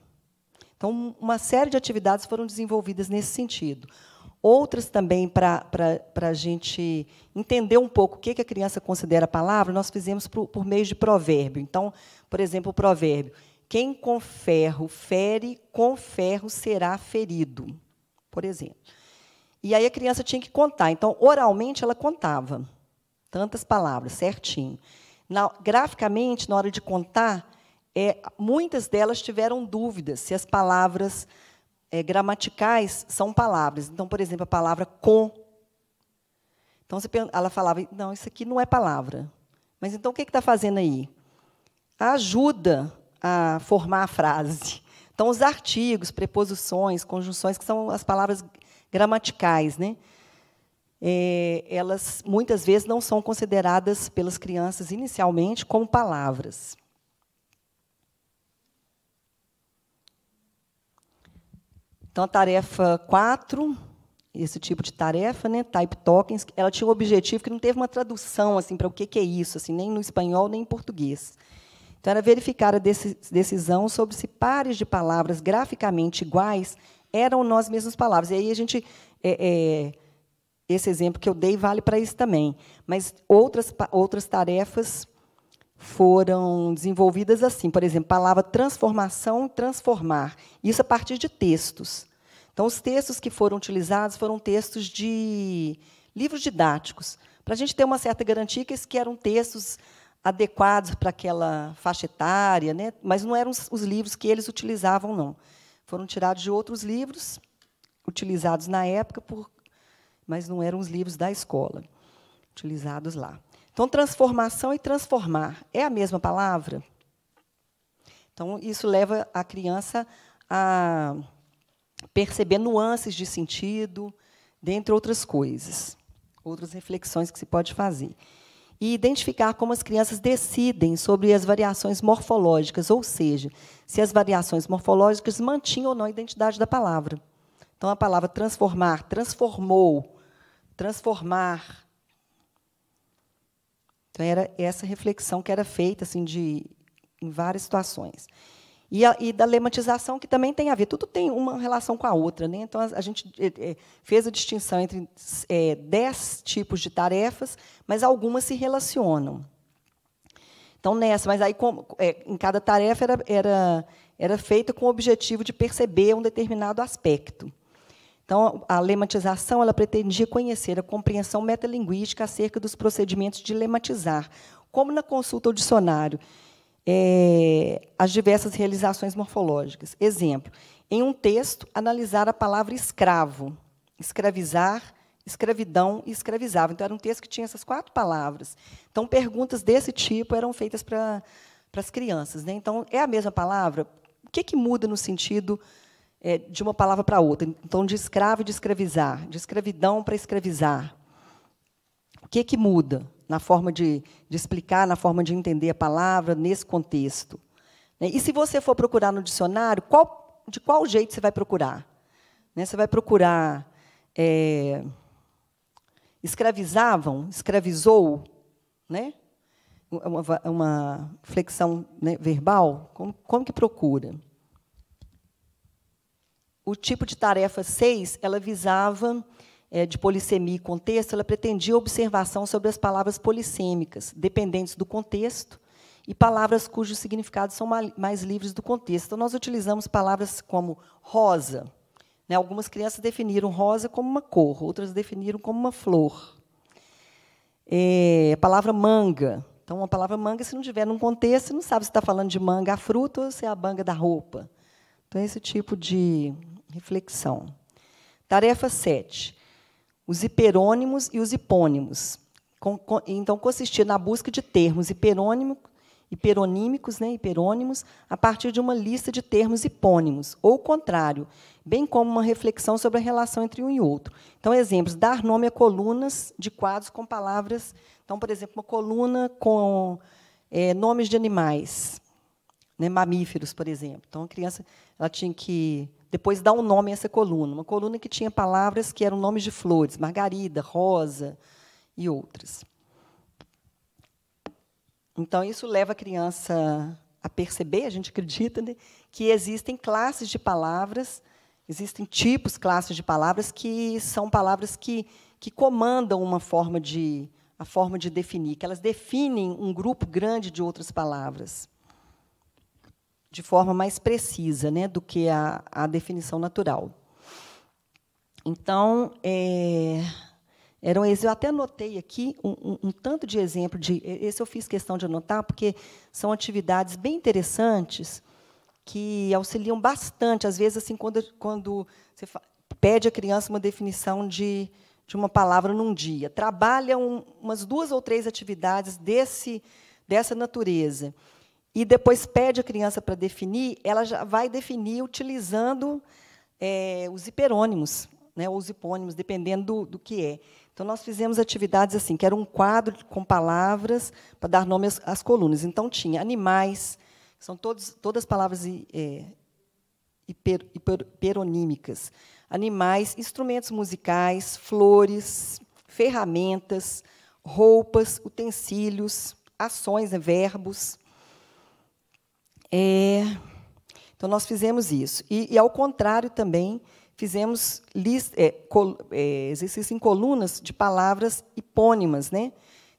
Então, uma série de atividades foram desenvolvidas nesse sentido. Outras também, para a gente entender um pouco o que a criança considera palavra, nós fizemos por meio de provérbio. Então, por exemplo, o provérbio: "Quem com ferro fere, com ferro será ferido", por exemplo. E aí a criança tinha que contar. Então, oralmente, ela contava tantas palavras, certinho. Graficamente, na hora de contar, muitas delas tiveram dúvidas se as palavras gramaticais são palavras. Então, por exemplo, a palavra "com". Então, ela falava: "Não, isso aqui não é palavra". Mas, então, o que está fazendo aí? Ajuda a formar a frase. Então, os artigos, preposições, conjunções, que são as palavras gramaticais, né? Elas, muitas vezes, não são consideradas pelas crianças, inicialmente, como palavras. Então, a tarefa 4, esse tipo de tarefa, né, type tokens, ela tinha um objetivo que não teve uma tradução assim para o que é isso, assim, nem no espanhol, nem em português. Então, era verificar a decisão sobre se pares de palavras graficamente iguais eram nós mesmos palavras. E aí a gente... esse exemplo que eu dei vale para isso também. Mas outras tarefas foram desenvolvidas assim. Por exemplo, palavra transformação, transformar. Isso a partir de textos. Então, os textos que foram utilizados foram textos de livros didáticos, para a gente ter uma certa garantia que esses que eram textos adequados para aquela faixa etária, né? Mas não eram os livros que eles utilizavam, não. Foram tirados de outros livros utilizados na época, mas não eram os livros da escola utilizados lá. Então, transformação e transformar é a mesma palavra? Então, isso leva a criança a perceber nuances de sentido, dentre outras coisas, outras reflexões que se pode fazer. E identificar como as crianças decidem sobre as variações morfológicas, ou seja, se as variações morfológicas mantinham ou não a identidade da palavra. Então, a palavra transformar, transformou, transformar. Então, era essa reflexão que era feita assim, em várias situações. E da lematização, que também tem a ver. Tudo tem uma relação com a outra, né? Então, a gente fez a distinção entre 10 tipos de tarefas, mas algumas se relacionam. Então, nessa, mas aí, em cada tarefa, era feita com o objetivo de perceber um determinado aspecto. Então, a lematização ela pretendia conhecer a compreensão metalinguística acerca dos procedimentos de lematizar, como na consulta ao dicionário, as diversas realizações morfológicas. Exemplo, em um texto, analisar a palavra escravo, escravizar, escravidão e escravizável. Então, era um texto que tinha essas 4 palavras. Então, perguntas desse tipo eram feitas para as crianças, né? Então, é a mesma palavra? O que muda no sentido de uma palavra para outra? Então, de escravo e de escravizar, de escravidão para escravizar. O que muda na forma de explicar, na forma de entender a palavra, nesse contexto? E, se você for procurar no dicionário, de qual jeito você vai procurar? Você vai procurar escravizavam, escravizou, né? Uma flexão, né, verbal? Como que procura? O tipo de tarefa 6, ela visava... de polissemia e contexto, ela pretendia observação sobre as palavras polissêmicas, dependentes do contexto, e palavras cujos significados são mais livres do contexto. Então, nós utilizamos palavras como rosa. Né? Algumas crianças definiram rosa como uma cor, outras definiram como uma flor. A palavra manga. Então, uma palavra manga, se não tiver num contexto, você não sabe se está falando de manga a fruta ou se é a manga da roupa. Então, esse tipo de reflexão. Tarefa 7. Os hiperônimos e os hipônimos. Então, consistia na busca de termos hiperonímicos, né, hiperônimos, a partir de uma lista de termos hipônimos, ou o contrário, bem como uma reflexão sobre a relação entre um e outro. Então, exemplos, dar nome a colunas de quadros com palavras. Então, por exemplo, uma coluna com nomes de animais, né, mamíferos, por exemplo. Então, a criança ela tinha que... depois dá um nome a essa coluna, uma coluna que tinha palavras que eram nomes de flores, margarida, rosa e outras. Então, isso leva a criança a perceber, a gente acredita, né, que existem classes de palavras, existem tipos, classes de palavras, que são palavras que comandam a forma de definir, que elas definem um grupo grande de outras palavras, de forma mais precisa, né, do que a definição natural. Então, eu até anotei aqui um tanto de exemplo. Esse eu fiz questão de anotar, porque são atividades bem interessantes que auxiliam bastante. Às vezes, assim, quando você pede à criança uma definição de uma palavra num dia, trabalha umas 2 ou 3 atividades dessa natureza, e depois pede a criança para definir, ela já vai definir utilizando os hiperônimos, né, ou os hipônimos, dependendo do que é. Então, nós fizemos atividades assim, que era um quadro com palavras para dar nome às colunas. Então, tinha animais, que são todas palavras hiperonímicas, animais, instrumentos musicais, flores, ferramentas, roupas, utensílios, ações, verbos. Então, nós fizemos isso. E, ao contrário, também fizemos exercício em colunas de palavras hipônimas, né?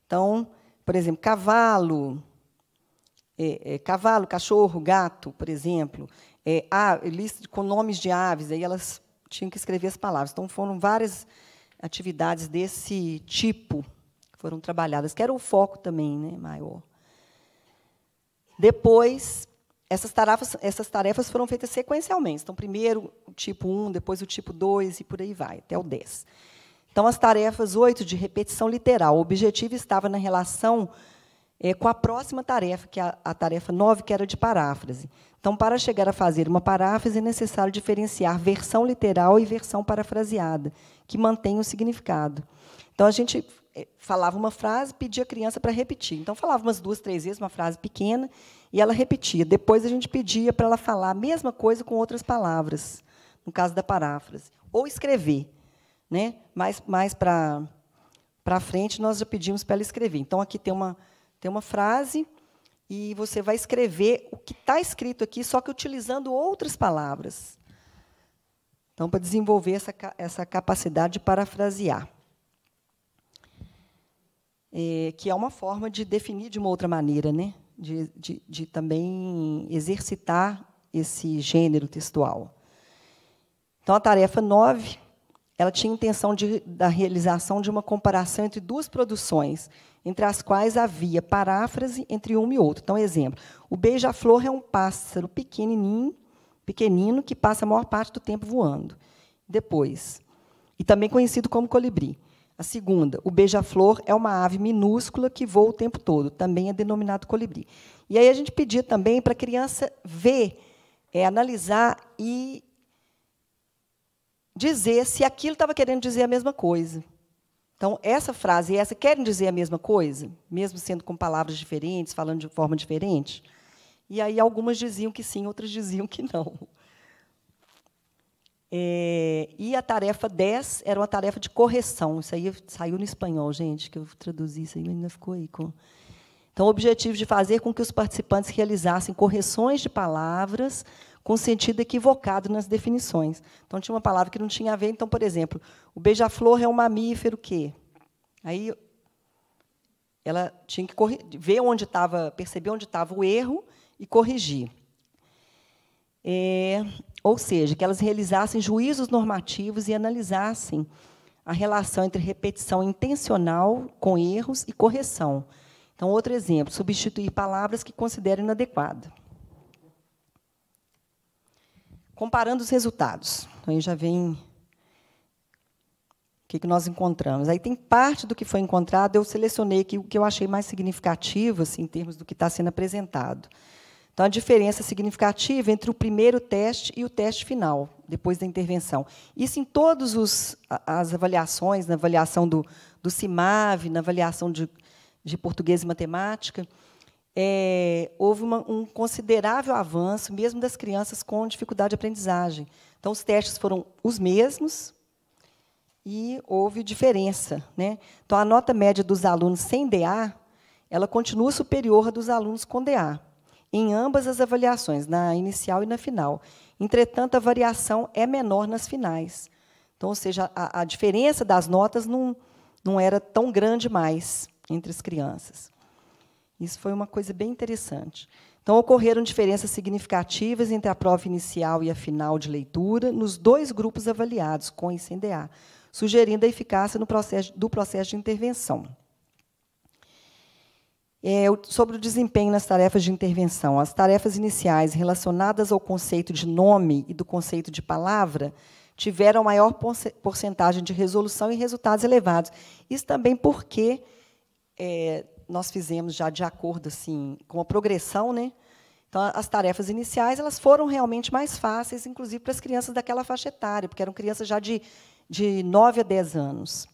Então, por exemplo, cavalo, cavalo, cachorro, gato, por exemplo, lista com nomes de aves, aí elas tinham que escrever as palavras. Então, foram várias atividades desse tipo que foram trabalhadas, que era o foco também, né, maior. Depois, essas tarefas foram feitas sequencialmente. Então, primeiro o tipo 1, depois o tipo 2, e por aí vai, até o 10. Então, as tarefas 8 de repetição literal. O objetivo estava na relação com a próxima tarefa, que é a tarefa 9, que era de paráfrase. Então, para chegar a fazer uma paráfrase, é necessário diferenciar versão literal e versão parafraseada, que mantém o significado. Então, a gente falava uma frase, pedia a criança para repetir. Então, falava umas 2, 3 vezes uma frase pequena, e ela repetia. Depois, a gente pedia para ela falar a mesma coisa com outras palavras, no caso da paráfrase, ou escrever. Né? Mais para frente, nós já pedimos para ela escrever. Então, aqui tem uma frase, e você vai escrever o que está escrito aqui, só que utilizando outras palavras. Então, para desenvolver essa capacidade de parafrasear, que é uma forma de definir de uma outra maneira, né? de também exercitar esse gênero textual. Então, a tarefa 9... ela tinha a intenção da realização de uma comparação entre duas produções, entre as quais havia paráfrase entre uma e outra. Então, exemplo, o beija-flor é um pássaro pequenino que passa a maior parte do tempo voando. Depois, e também conhecido como colibri. A segunda, o beija-flor é uma ave minúscula que voa o tempo todo, também é denominado colibri. E aí a gente pedia também para a criança ver, analisar e dizer se aquilo estava querendo dizer a mesma coisa. Então, essa frase e essa querem dizer a mesma coisa, mesmo sendo com palavras diferentes, falando de forma diferente. E aí algumas diziam que sim, outras diziam que não. E a tarefa 10 era uma tarefa de correção. Isso aí saiu no espanhol, gente, que eu traduzi isso aí, ainda ficou aí. Então, o objetivo de fazer com que os participantes realizassem correções de palavras com sentido equivocado nas definições. Então, tinha uma palavra que não tinha a ver. Então, por exemplo, o beija-flor é um mamífero que... Aí, ela tinha que ver onde estava, perceber onde estava o erro e corrigir. Ou seja, que elas realizassem juízos normativos e analisassem a relação entre repetição intencional com erros e correção. Então, outro exemplo, substituir palavras que considerem inadequadas. Comparando os resultados. Então, aí já vem o que nós encontramos. Aí tem parte do que foi encontrado, eu selecionei aqui o que eu achei mais significativo, assim, em termos do que está sendo apresentado. Então, a diferença significativa entre o primeiro teste e o teste final, depois da intervenção. Isso em todas as avaliações, na avaliação do Simave, na avaliação de português e matemática. Houve um considerável avanço, mesmo das crianças com dificuldade de aprendizagem. Então, os testes foram os mesmos e houve diferença, né? Então, a nota média dos alunos sem DA, ela continua superior à dos alunos com DA, em ambas as avaliações, na inicial e na final. Entretanto, a variação é menor nas finais. Então, ou seja, a diferença das notas não era tão grande mais entre as crianças. Isso foi uma coisa bem interessante. Então, ocorreram diferenças significativas entre a prova inicial e a final de leitura nos dois grupos avaliados, com e sem DA, sugerindo a eficácia do processo de intervenção. Sobre o desempenho nas tarefas de intervenção, as tarefas iniciais relacionadas ao conceito de nome e do conceito de palavra tiveram maior porcentagem de resolução e resultados elevados. Isso também porque... nós fizemos já de acordo assim, com a progressão, né? Então, as tarefas iniciais elas foram realmente mais fáceis, inclusive para as crianças daquela faixa etária, porque eram crianças já de 9 a 10 anos.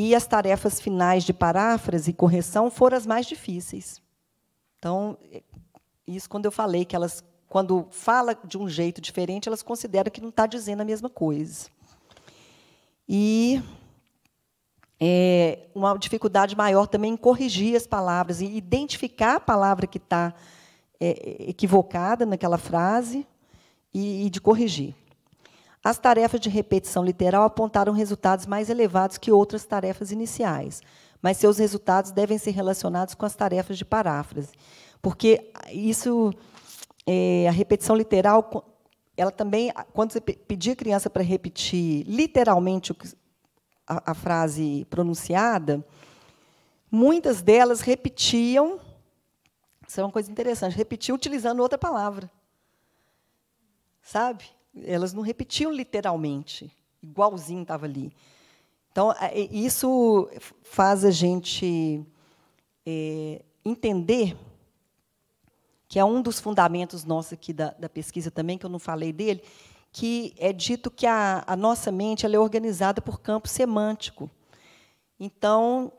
E as tarefas finais de paráfrase e correção foram as mais difíceis. Então, isso quando eu falei que elas, quando fala de um jeito diferente, elas consideram que não está dizendo a mesma coisa. E... uma dificuldade maior também em corrigir as palavras e identificar a palavra que está equivocada naquela frase e de corrigir. As tarefas de repetição literal apontaram resultados mais elevados que outras tarefas iniciais, mas seus resultados devem ser relacionados com as tarefas de paráfrase, porque isso, a repetição literal, ela também, quando você pedia a criança para repetir literalmente a frase pronunciada, muitas delas repetiam, isso é uma coisa interessante, repetiam utilizando outra palavra, sabe? Elas não repetiam literalmente, igualzinho estava ali. Então, isso faz a gente entender que é um dos fundamentos nossos aqui da pesquisa também, que eu não falei dele, que é dito que a nossa mente ela é organizada por campo semântico. Então,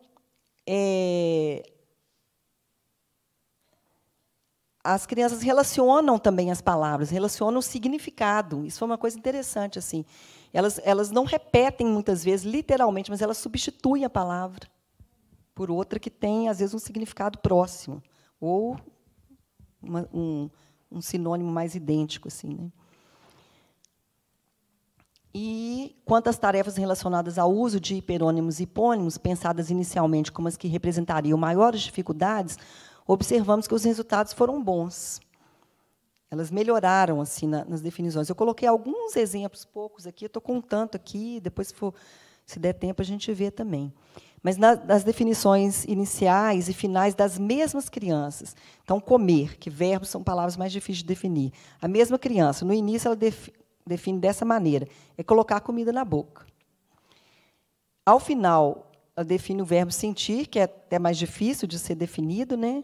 as crianças relacionam também as palavras, relacionam o significado. Isso foi uma coisa interessante. Assim. Elas não repetem, muitas vezes, literalmente, mas elas substituem a palavra por outra que tem, às vezes, um significado próximo, ou um sinônimo mais idêntico. Assim, né? E, quanto às tarefas relacionadas ao uso de hiperônimos e hipônimos, pensadas inicialmente como as que representariam maiores dificuldades, observamos que os resultados foram bons. Elas melhoraram assim nas definições. Eu coloquei alguns exemplos, poucos aqui, eu estou com um tanto aqui, depois, se der tempo, a gente vê também. Mas nas definições iniciais e finais das mesmas crianças. Então, comer, que verbos são palavras mais difíceis de definir. A mesma criança, no início, ela define dessa maneira, é colocar comida na boca. Ao final, ela define o verbo sentir, que é até mais difícil de ser definido, né?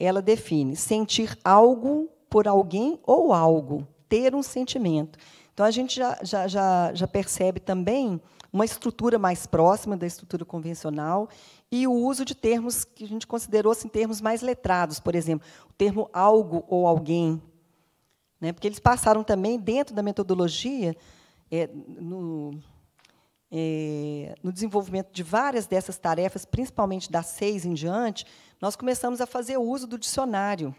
Ela define sentir algo por alguém ou algo, ter um sentimento. Então, a gente já percebe também uma estrutura mais próxima da estrutura convencional e o uso de termos que a gente considerou assim, termos mais letrados, por exemplo, o termo algo ou alguém, né? Porque eles passaram também, dentro da metodologia, no desenvolvimento de várias dessas tarefas, principalmente das 6 em diante, nós começamos a fazer uso do dicionário.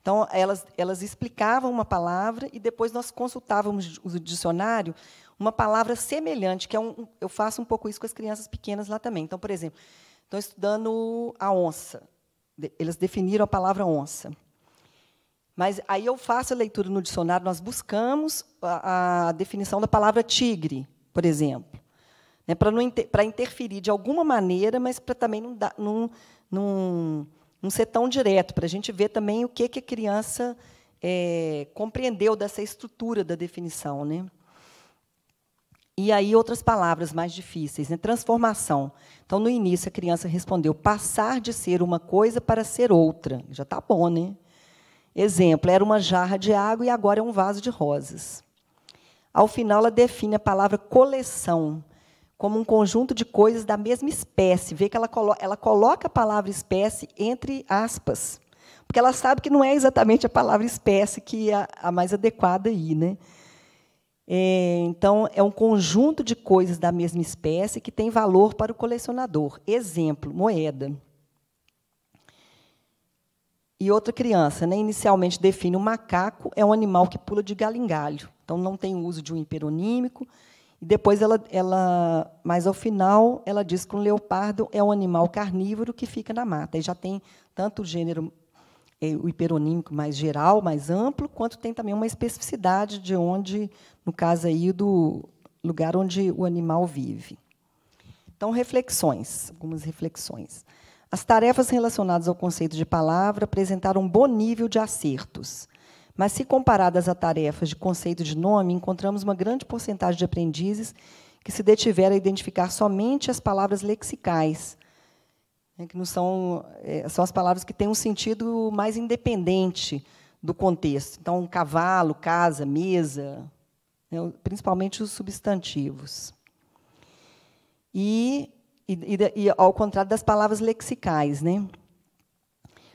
Então, elas explicavam uma palavra e depois nós consultávamos o dicionário uma palavra semelhante, que é eu faço um pouco isso com as crianças pequenas lá também. Então, por exemplo, estão estudando a onça. Elas definiram a palavra onça. Mas aí eu faço a leitura no dicionário, nós buscamos a definição da palavra tigre, por exemplo, né, para interferir de alguma maneira, mas para também não ser tão direto, para a gente ver também o que a criança compreendeu dessa estrutura da definição. Né? E aí outras palavras mais difíceis, né? Transformação. Então, no início, a criança respondeu passar de ser uma coisa para ser outra. Já está bom, né? Exemplo, era uma jarra de água e agora é um vaso de rosas. Ao final, ela define a palavra coleção como um conjunto de coisas da mesma espécie. Vê que ela coloca a palavra espécie entre aspas, porque ela sabe que não é exatamente a palavra espécie que é a mais adequada aí, né? Então, é um conjunto de coisas da mesma espécie que tem valor para o colecionador. Exemplo, moeda. E outra criança, né, inicialmente define o macaco, é um animal que pula de galho em galho. Então, não tem o uso de um hiperonímico. E depois, mas ao final, ela diz que um leopardo é um animal carnívoro que fica na mata. E já tem tanto o gênero, o hiperonímico mais geral, mais amplo, quanto tem também uma especificidade de onde, no caso aí, do lugar onde o animal vive. Então, reflexões, algumas reflexões. As tarefas relacionadas ao conceito de palavra apresentaram um bom nível de acertos. Mas, se comparadas a tarefas de conceito de nome, encontramos uma grande porcentagem de aprendizes que se detiveram a identificar somente as palavras lexicais, né, que não são, são as palavras que têm um sentido mais independente do contexto. Então, cavalo, casa, mesa, né, principalmente os substantivos. E ao contrário das palavras lexicais, né?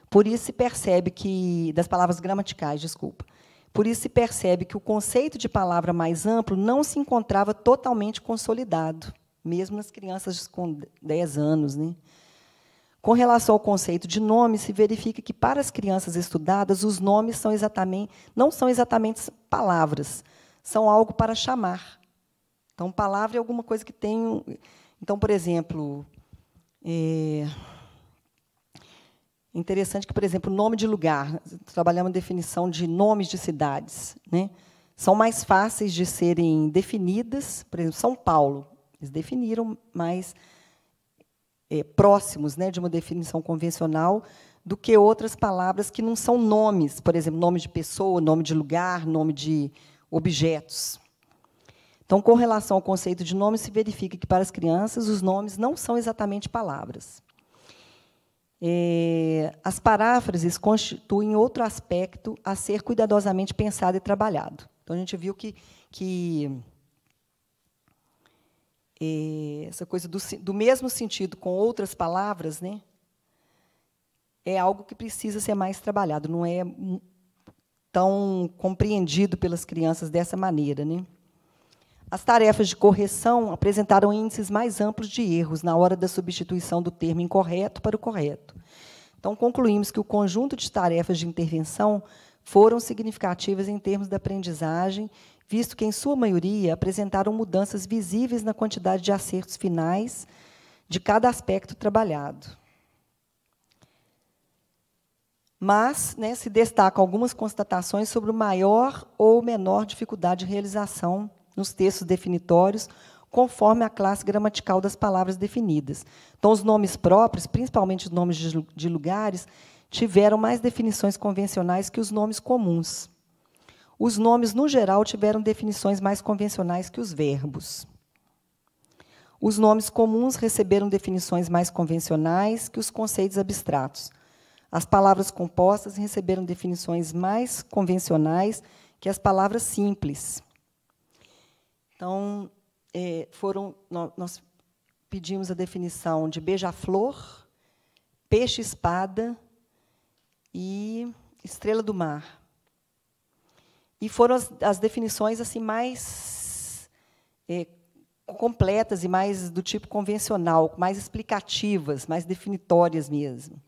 Por isso se percebe que das palavras gramaticais, desculpa. Por isso se percebe que o conceito de palavra mais amplo não se encontrava totalmente consolidado, mesmo nas crianças com 10 anos, né? Com relação ao conceito de nome, se verifica que, para as crianças estudadas, os nomes são exatamente, não são exatamente palavras, são algo para chamar. Então, palavra é alguma coisa que tem... Então, por exemplo, é interessante que, por exemplo, nome de lugar, trabalhamos a definição de nomes de cidades, né? São mais fáceis de serem definidas, por exemplo, São Paulo, eles definiram mais... próximos, né, de uma definição convencional, do que outras palavras que não são nomes, por exemplo, nome de pessoa, nome de lugar, nome de objetos. Então, com relação ao conceito de nome, se verifica que, para as crianças, os nomes não são exatamente palavras. As paráfrases constituem outro aspecto a ser cuidadosamente pensado e trabalhado. Então, a gente viu que essa coisa do mesmo sentido com outras palavras, né, é algo que precisa ser mais trabalhado, não é tão compreendido pelas crianças dessa maneira, né. As tarefas de correção apresentaram índices mais amplos de erros na hora da substituição do termo incorreto para o correto. Então, concluímos que o conjunto de tarefas de intervenção foram significativas em termos da aprendizagem, visto que, em sua maioria, apresentaram mudanças visíveis na quantidade de acertos finais de cada aspecto trabalhado. Mas, né, se destacam algumas constatações sobre maior ou menor dificuldade de realização nos textos definitórios, conforme a classe gramatical das palavras definidas. Então, os nomes próprios, principalmente os nomes de lugares, tiveram mais definições convencionais que os nomes comuns. Os nomes, no geral, tiveram definições mais convencionais que os verbos. Os nomes comuns receberam definições mais convencionais que os conceitos abstratos. As palavras compostas receberam definições mais convencionais que as palavras simples. Então, nós pedimos a definição de beija-flor, peixe-espada e estrela do mar. E foram as definições assim mais completas e mais do tipo convencional, mais explicativas, mais definitórias mesmo.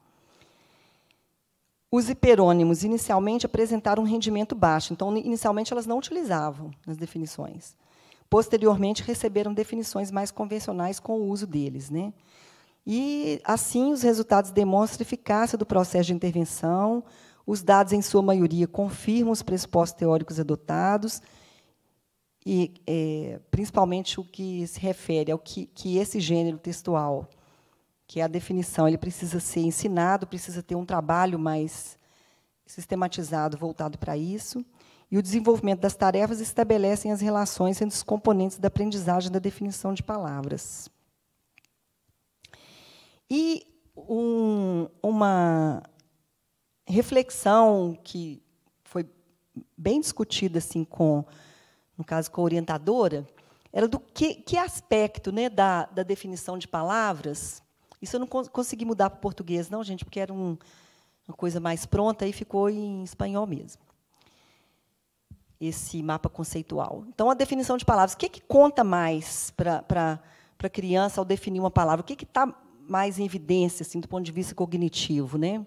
Os hiperônimos, inicialmente, apresentaram um rendimento baixo. Então, inicialmente, elas não utilizavam as definições. Posteriormente, receberam definições mais convencionais com o uso deles, né? E, assim, os resultados demonstram a eficácia do processo de intervenção. Os dados, em sua maioria, confirmam os pressupostos teóricos adotados, e principalmente o que se refere ao que esse gênero textual, que é a definição, ele precisa ser ensinado, precisa ter um trabalho mais sistematizado, voltado para isso. E o desenvolvimento das tarefas estabelecem as relações entre os componentes da aprendizagem da definição de palavras. E uma reflexão que foi bem discutida assim no caso com a orientadora, era do que aspecto, né, da definição de palavras. Isso eu não consegui mudar para o português, não, gente, porque era uma coisa mais pronta e ficou em espanhol mesmo. Esse mapa conceitual. Então, a definição de palavras, o que conta mais para a criança ao definir uma palavra? O que está mais em evidência assim do ponto de vista cognitivo, né?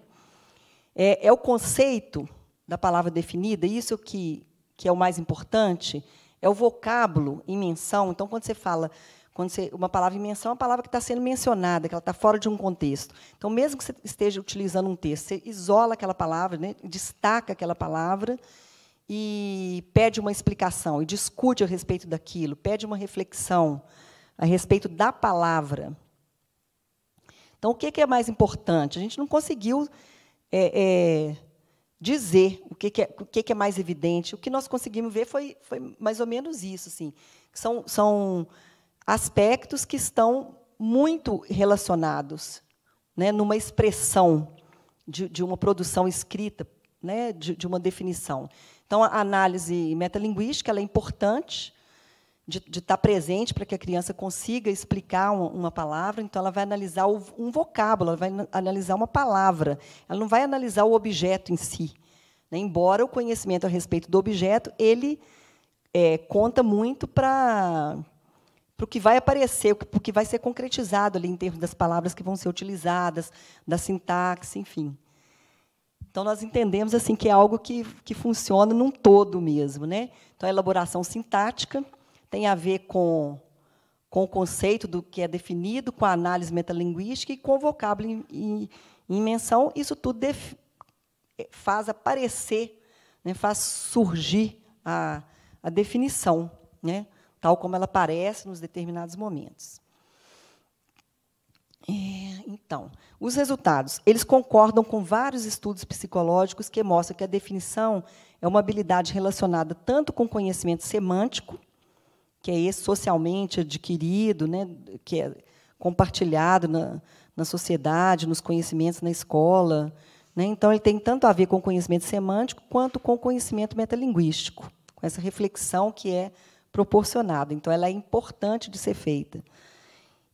É o conceito da palavra definida, isso que é o mais importante, é o vocábulo em menção. Então, quando você fala, uma palavra em menção é uma palavra que está sendo mencionada, que ela está fora de um contexto. Então, mesmo que você esteja utilizando um texto, você isola aquela palavra, né, destaca aquela palavra e pede uma explicação, e discute a respeito daquilo, pede uma reflexão a respeito da palavra. Então, o que é mais importante? A gente não conseguiu... dizer o que é mais evidente. O que nós conseguimos ver foi mais ou menos isso. Assim. São aspectos que estão muito relacionados, né, numa expressão de uma produção escrita, né, de uma definição. Então, a análise metalinguística ela é importante de estar presente para que a criança consiga explicar uma palavra. Então, ela vai analisar um vocábulo, ela vai analisar uma palavra, ela não vai analisar o objeto em si, né? Embora o conhecimento a respeito do objeto, ele conta muito para para o que vai aparecer, para o que vai ser concretizado ali em termos das palavras que vão ser utilizadas, da sintaxe, enfim. Então, nós entendemos assim que é algo que funciona num todo mesmo, né? Então, a elaboração sintática tem a ver com o conceito do que é definido, com a análise metalinguística e com o vocábulo em menção. Isso tudo faz aparecer, né, faz surgir a definição, né, tal como ela aparece nos determinados momentos. Então, os resultados, eles concordam com vários estudos psicológicos que mostram que a definição é uma habilidade relacionada tanto com conhecimento semântico, que é esse socialmente adquirido, né, que é compartilhado na sociedade, nos conhecimentos na escola, né? Então, ele tem tanto a ver com conhecimento semântico quanto com conhecimento metalinguístico, com essa reflexão que é proporcionada. Então, ela é importante de ser feita.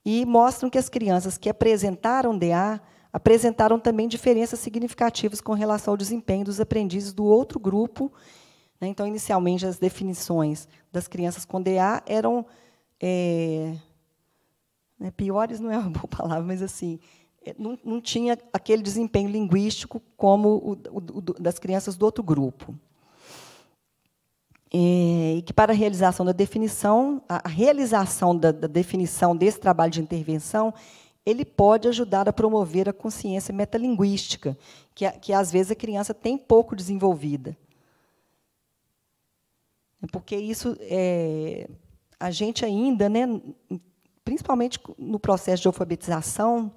E mostram que as crianças que apresentaram DA apresentaram também diferenças significativas com relação ao desempenho dos aprendizes do outro grupo. Então, inicialmente, as definições das crianças com DA eram piores, não é uma boa palavra, mas assim não tinha aquele desempenho linguístico como o das crianças do outro grupo. E que, para a realização da definição, a realização da definição desse trabalho de intervenção, ele pode ajudar a promover a consciência metalinguística, que às vezes, a criança tem pouco desenvolvida. Porque isso, a gente ainda, né, principalmente no processo de alfabetização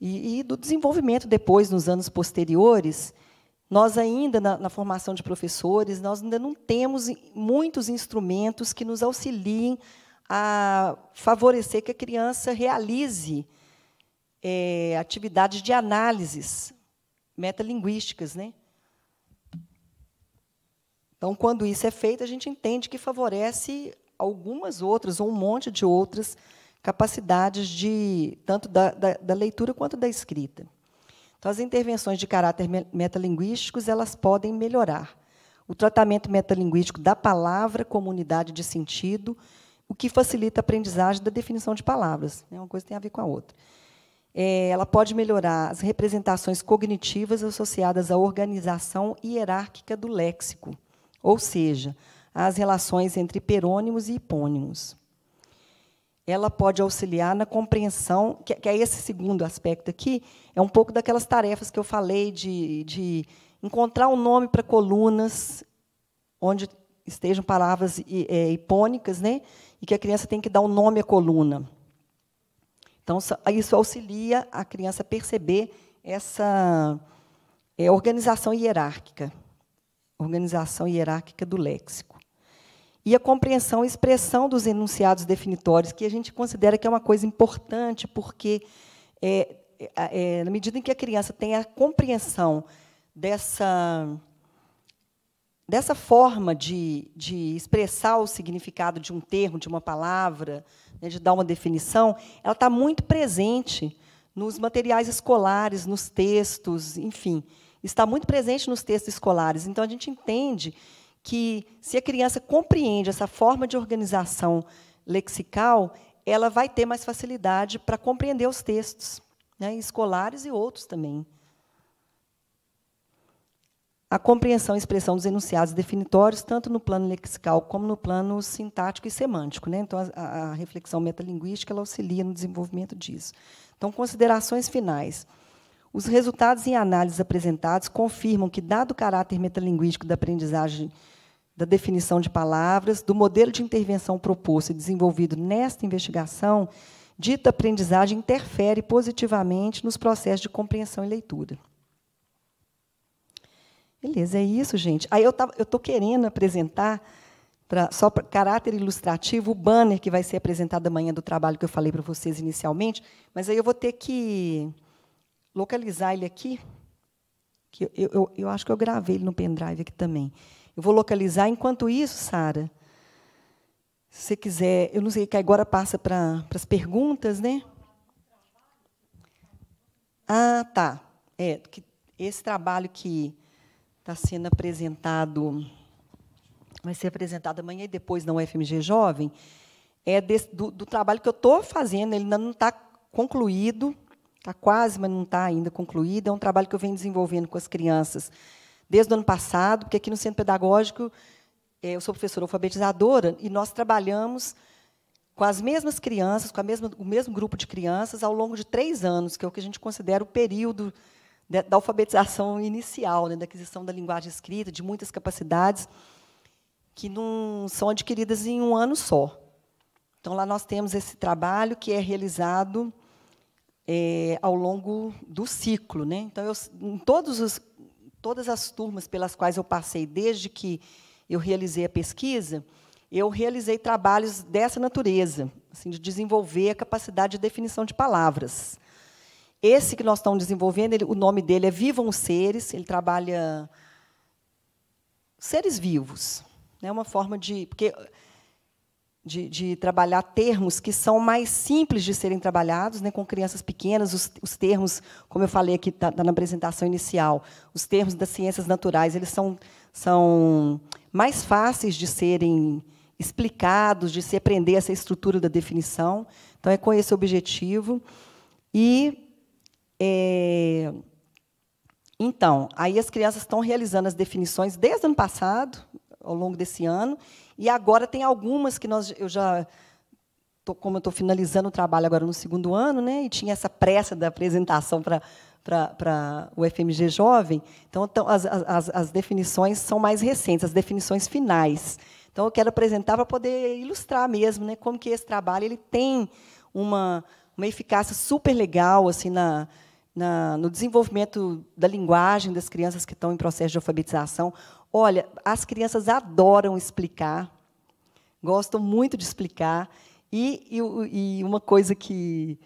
e do desenvolvimento depois, nos anos posteriores, nós ainda, na formação de professores, nós ainda não temos muitos instrumentos que nos auxiliem a favorecer que a criança realize atividades de análises metalinguísticas, né? Então, quando isso é feito, a gente entende que favorece algumas outras, ou um monte de outras, capacidades de tanto da leitura quanto da escrita. Então, as intervenções de caráter metalinguísticos, elas podem melhorar o tratamento metalinguístico da palavra, comunidade de sentido, o que facilita a aprendizagem da definição de palavras. Uma coisa tem a ver com a outra. Ela pode melhorar as representações cognitivas associadas à organização hierárquica do léxico, ou seja, as relações entre hiperônimos e hipônimos. Ela pode auxiliar na compreensão, que é esse segundo aspecto aqui, é um pouco daquelas tarefas que eu falei de encontrar um nome para colunas onde estejam palavras hipônicas, né, e que a criança tem que dar um nome à coluna. Então, isso auxilia a criança a perceber essa organização hierárquica do léxico. E a compreensão e expressão dos enunciados definitórios, que a gente considera que é uma coisa importante, porque, na medida em que a criança tem a compreensão dessa forma de expressar o significado de um termo, de uma palavra, né, de dar uma definição, ela está muito presente nos materiais escolares, nos textos, enfim, está muito presente nos textos escolares. Então, a gente entende que, se a criança compreende essa forma de organização lexical, ela vai ter mais facilidade para compreender os textos, né, escolares e outros também. A compreensão e expressão dos enunciados definitórios, tanto no plano lexical como no plano sintático e semântico, né? Então, a reflexão metalinguística ela auxilia no desenvolvimento disso. Então, considerações finais. Os resultados em análise apresentados confirmam que, dado o caráter metalinguístico da aprendizagem da definição de palavras, do modelo de intervenção proposto e desenvolvido nesta investigação, dita aprendizagem interfere positivamente nos processos de compreensão e leitura. Beleza, é isso, gente. Aí eu estou querendo apresentar, só para caráter ilustrativo, o banner que vai ser apresentado amanhã do trabalho que eu falei para vocês inicialmente, mas aí eu vou ter que localizar ele aqui, que eu acho que eu gravei ele no pendrive aqui também. Eu vou localizar. Enquanto isso, Sara, se você quiser, eu não sei, que agora passa para as perguntas, né? Ah, tá. Que esse trabalho que está sendo apresentado, vai ser apresentado amanhã e depois na UFMG Jovem, do trabalho que eu estou fazendo, ele ainda não está concluído, está quase, mas não está ainda concluído. É um trabalho que eu venho desenvolvendo com as crianças desde o ano passado, porque aqui no Centro Pedagógico, eu sou professora alfabetizadora, e nós trabalhamos com as mesmas crianças, com o mesmo grupo de crianças, ao longo de 3 anos, que é o que a gente considera o período da alfabetização inicial, né, da aquisição da linguagem escrita, de muitas capacidades que não são adquiridas em um ano só. Então, lá nós temos esse trabalho que é realizado ao longo do ciclo, né? Então, em todas as turmas pelas quais eu passei, desde que eu realizei a pesquisa, eu realizei trabalhos dessa natureza, assim, de desenvolver a capacidade de definição de palavras. Esse que nós estamos desenvolvendo, o nome dele é Vivam os Seres, ele trabalha seres vivos, né? Uma forma de trabalhar termos que são mais simples de serem trabalhados, né, com crianças pequenas, os termos, como eu falei aqui na apresentação inicial, os termos das ciências naturais, eles são mais fáceis de serem explicados, de se aprender essa estrutura da definição. Então, é com esse objetivo. E, então, aí as crianças estão realizando as definições desde o ano passado, ao longo desse ano, e agora tem algumas que como eu estou finalizando o trabalho agora no 2º ano, né, e tinha essa pressa da apresentação para o UFMG Jovem, então as definições são mais recentes, as definições finais. Então eu quero apresentar para poder ilustrar mesmo, né, como que esse trabalho ele tem uma eficácia super legal assim no desenvolvimento da linguagem das crianças que estão em processo de alfabetização. Olha, as crianças adoram explicar, gostam muito de explicar, e uma coisa que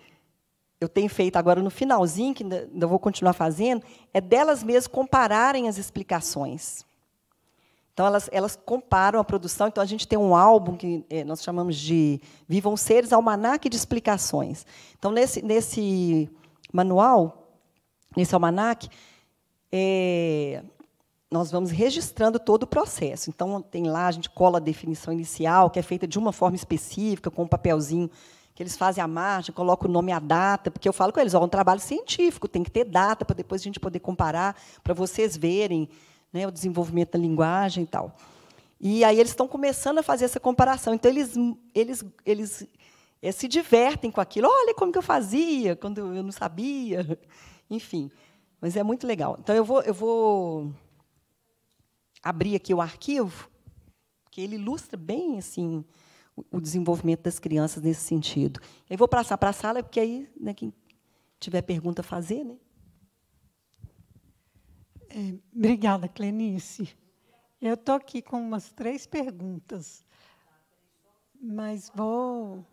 eu tenho feito agora no finalzinho, que ainda vou continuar fazendo, é delas mesmas compararem as explicações. Então, elas comparam a produção. Então, a gente tem um álbum que nós chamamos de Vivam os Seres, Almanaque de Explicações. Então, nesse manual, nesse almanaque, nós vamos registrando todo o processo. Então, tem lá, a gente cola a definição inicial, que é feita de uma forma específica, com um papelzinho que eles fazem à margem, colocam o nome e a data, porque eu falo com eles, ó, é um trabalho científico, tem que ter data para depois a gente poder comparar, para vocês verem, né, o desenvolvimento da linguagem e tal. E aí eles estão começando a fazer essa comparação. Então, eles se divertem com aquilo. Olha como que eu fazia, quando eu não sabia. Enfim, mas é muito legal. Então, eu vou abrir aqui o arquivo, que ele ilustra bem assim o desenvolvimento das crianças nesse sentido. Eu vou passar para a sala, porque aí, né, quem tiver pergunta a fazer, né? Obrigada, Clenice. Eu estou aqui com umas 3 perguntas, mas vou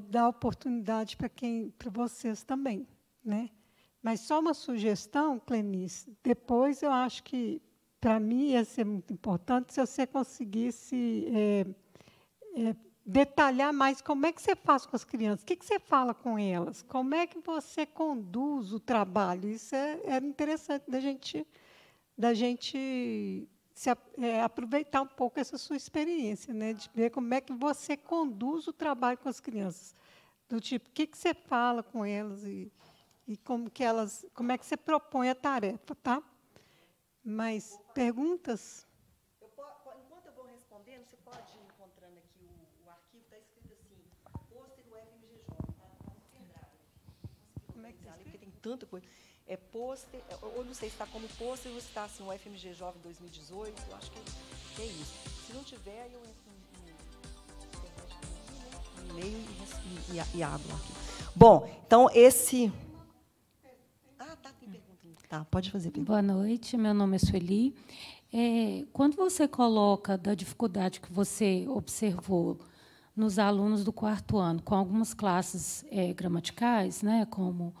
dar oportunidade para vocês também, né? Mas só uma sugestão, Clenice. Depois, eu acho que para mim ia ser muito importante se você conseguisse detalhar mais como é que você faz com as crianças, o que você fala com elas, como é que você conduz o trabalho. Isso é interessante da gente aproveitar um pouco essa sua experiência, né, de ver como é que você conduz o trabalho com as crianças, do tipo, o que você fala com elas e como é que você propõe a tarefa, tá? Mais perguntas? Enquanto eu vou respondendo, você pode ir encontrando aqui o arquivo, está escrito assim, pôster do UFMG Jovem, tá? Como é que está? Porque tem tanta coisa. É pôster, eu não sei se está como pôster ou se está assim, o UFMG Jovem 2018, eu acho que é isso. Se não tiver, eu entro no e-mail e abro aqui. Bom, então esse... Tá, pode fazer. Boa noite, meu nome é Sueli. Quando você coloca da dificuldade que você observou nos alunos do 4º ano, com algumas classes gramaticais, né, como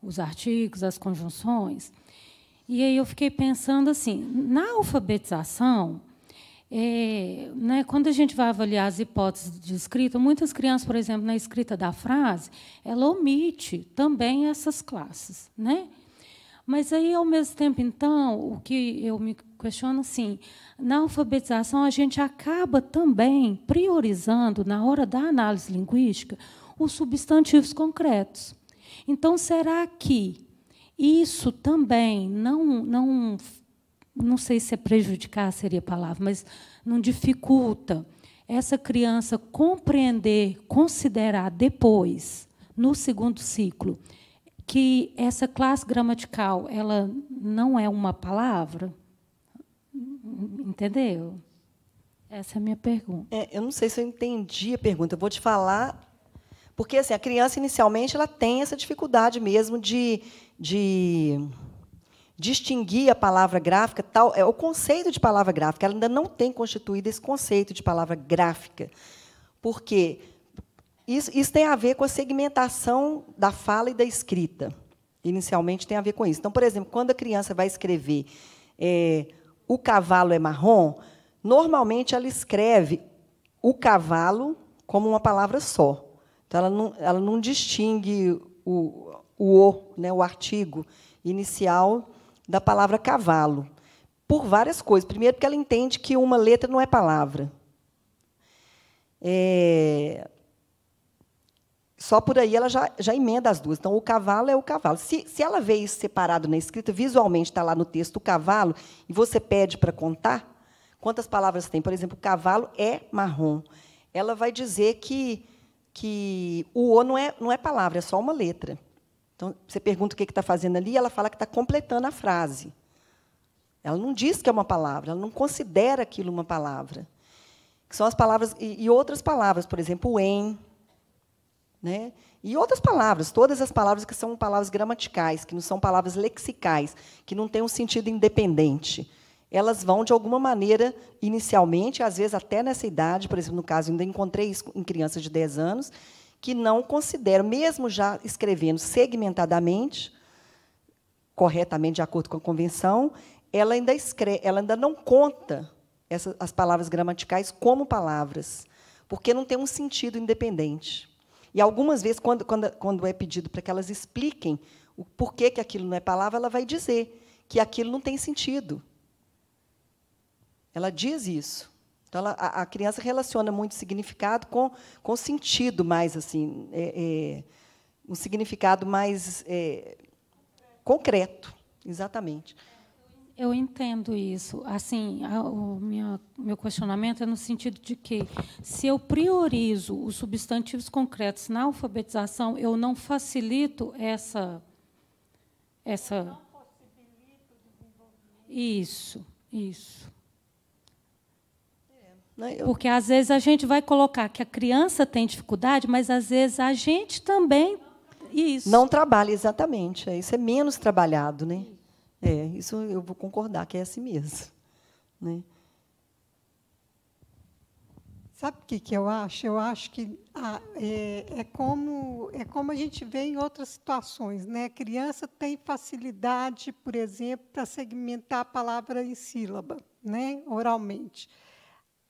os artigos, as conjunções, e aí eu fiquei pensando assim, na alfabetização, né, quando a gente vai avaliar as hipóteses de escrita, muitas crianças, por exemplo, na escrita da frase, ela omite também essas classes, né? Mas, aí, ao mesmo tempo, então, o que eu me questiono, assim, na alfabetização, a gente acaba também priorizando, na hora da análise linguística, os substantivos concretos. Então, será que isso também não sei se é prejudicar seria a palavra, mas não dificulta essa criança compreender, considerar depois, no segundo ciclo, que essa classe gramatical ela não é uma palavra? Entendeu? Essa é a minha pergunta. Eu não sei se eu entendi a pergunta. Eu vou te falar... Porque assim, a criança, inicialmente, ela tem essa dificuldade mesmo de distinguir a palavra gráfica, tal, o conceito de palavra gráfica. Ela ainda não tem constituído esse conceito de palavra gráfica. Por quê? Isso tem a ver com a segmentação da fala e da escrita. Inicialmente, tem a ver com isso. Então, por exemplo, quando a criança vai escrever o cavalo é marrom, normalmente ela escreve o cavalo como uma palavra só. Então, ela não distingue o artigo inicial da palavra cavalo, por várias coisas. Primeiro, porque ela entende que uma letra não é palavra. Só por aí ela já emenda as duas. Então, o cavalo é o cavalo. Se ela vê isso separado na escrita, visualmente está lá no texto o cavalo, e você pede para contar quantas palavras tem. Por exemplo, cavalo é marrom. Ela vai dizer que o O não é palavra, é só uma letra. Então, você pergunta o que está fazendo ali, e ela fala que está completando a frase. Ela não diz que é uma palavra, ela não considera aquilo uma palavra. Que são as palavras e outras palavras, por exemplo, o em... Né? E outras palavras, todas as palavras que são palavras gramaticais, que não são palavras lexicais, que não têm um sentido independente, elas vão, de alguma maneira, inicialmente, às vezes até nessa idade, por exemplo, no caso, ainda encontrei isso em crianças de 10 anos, que não consideram, mesmo já escrevendo segmentadamente, corretamente, de acordo com a convenção, ela ainda não conta as palavras gramaticais como palavras, porque não tem um sentido independente. E, algumas vezes, quando é pedido para que elas expliquem o porquê que aquilo não é palavra, ela vai dizer que aquilo não tem sentido. Ela diz isso. Então, a criança relaciona muito significado com sentido mais, assim, um significado mais concreto. Exatamente. Eu entendo isso. Assim, meu questionamento é no sentido de que, se eu priorizo os substantivos concretos na alfabetização, eu não facilito essa... Eu não possibilito o desenvolvimento. Isso. Porque, às vezes, a gente vai colocar que a criança tem dificuldade, mas, às vezes, a gente também... Isso. Não trabalha, exatamente. Isso é menos trabalhado, né? Isso eu vou concordar que é assim mesmo. Né? Sabe o que eu acho? Eu acho que é como a gente vê em outras situações. Né? A criança tem facilidade, por exemplo, para segmentar a palavra em sílaba, né? Oralmente.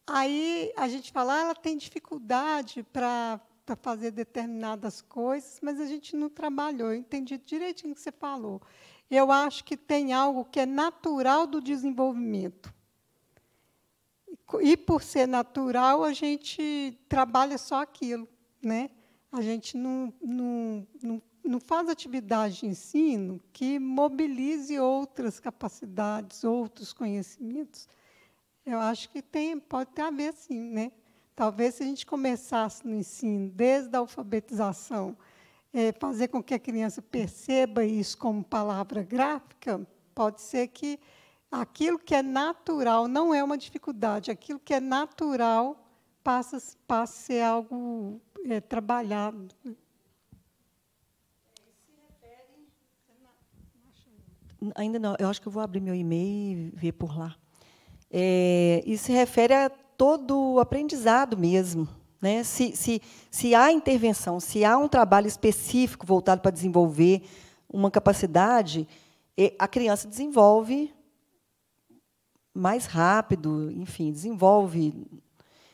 Aí a gente fala, ela tem dificuldade para fazer determinadas coisas, mas a gente não trabalhou. Eu entendi direitinho o que você falou. Eu acho que tem algo que é natural do desenvolvimento. E, por ser natural, a gente trabalha só aquilo. Né? A gente não faz atividade de ensino que mobilize outras capacidades, outros conhecimentos. Eu acho que pode ter a ver, sim. Né? Talvez, se a gente começasse no ensino, desde a alfabetização, fazer com que a criança perceba isso como palavra gráfica, pode ser que aquilo que é natural não é uma dificuldade, aquilo que é natural passa a ser algo trabalhado. Ainda não, eu acho que eu vou abrir meu e-mail e ver por lá. Isso se refere a todo o aprendizado mesmo. Né? Se há intervenção, se há um trabalho específico voltado para desenvolver uma capacidade, a criança desenvolve mais rápido, enfim, desenvolve.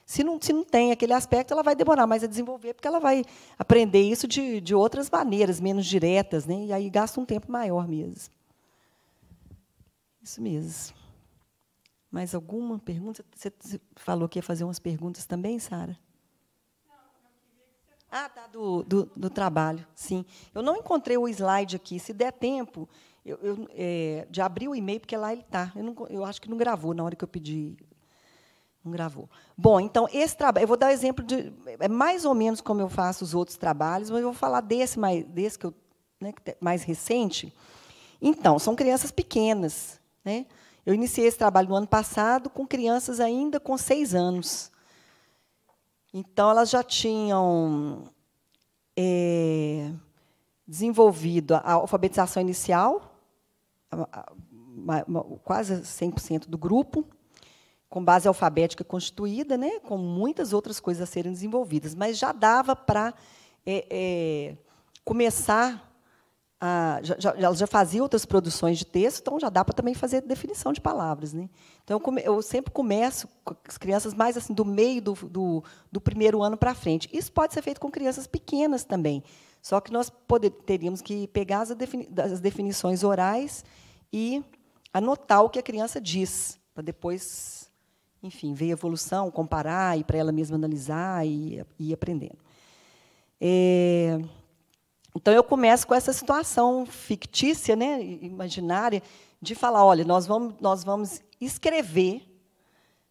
Se não tem aquele aspecto, ela vai demorar mais a desenvolver, porque ela vai aprender isso de outras maneiras, menos diretas, né? E aí gasta um tempo maior mesmo. Isso mesmo. Mais alguma pergunta? Você falou que ia fazer umas perguntas também, Sara? Não, eu queria que você... Ah, tá, do trabalho, sim. Eu não encontrei o slide aqui. Se der tempo, de abrir o e-mail, porque lá ele está. Eu acho que não gravou na hora que eu pedi. Não gravou. Bom, então, esse trabalho... Eu vou dar um exemplo de... É mais ou menos como eu faço os outros trabalhos, mas eu vou falar desse que eu, né, mais recente. Então, são crianças pequenas, né? Eu iniciei esse trabalho no ano passado com crianças ainda com 6 anos. Então, elas já tinham desenvolvido a alfabetização inicial, quase 100% do grupo, com base alfabética constituída, né, com muitas outras coisas a serem desenvolvidas, mas já dava para começar... Elas já faziam outras produções de texto, então já dá para também fazer definição de palavras, né? Então, eu sempre começo com as crianças mais assim, do meio do primeiro ano para frente. Isso pode ser feito com crianças pequenas também, só que nós teríamos que pegar as definições orais e anotar o que a criança diz, para depois, enfim, ver a evolução, comparar, e para ela mesma analisar e ir aprendendo. Então, eu começo com essa situação fictícia, né, imaginária, de falar, olha, nós vamos escrever,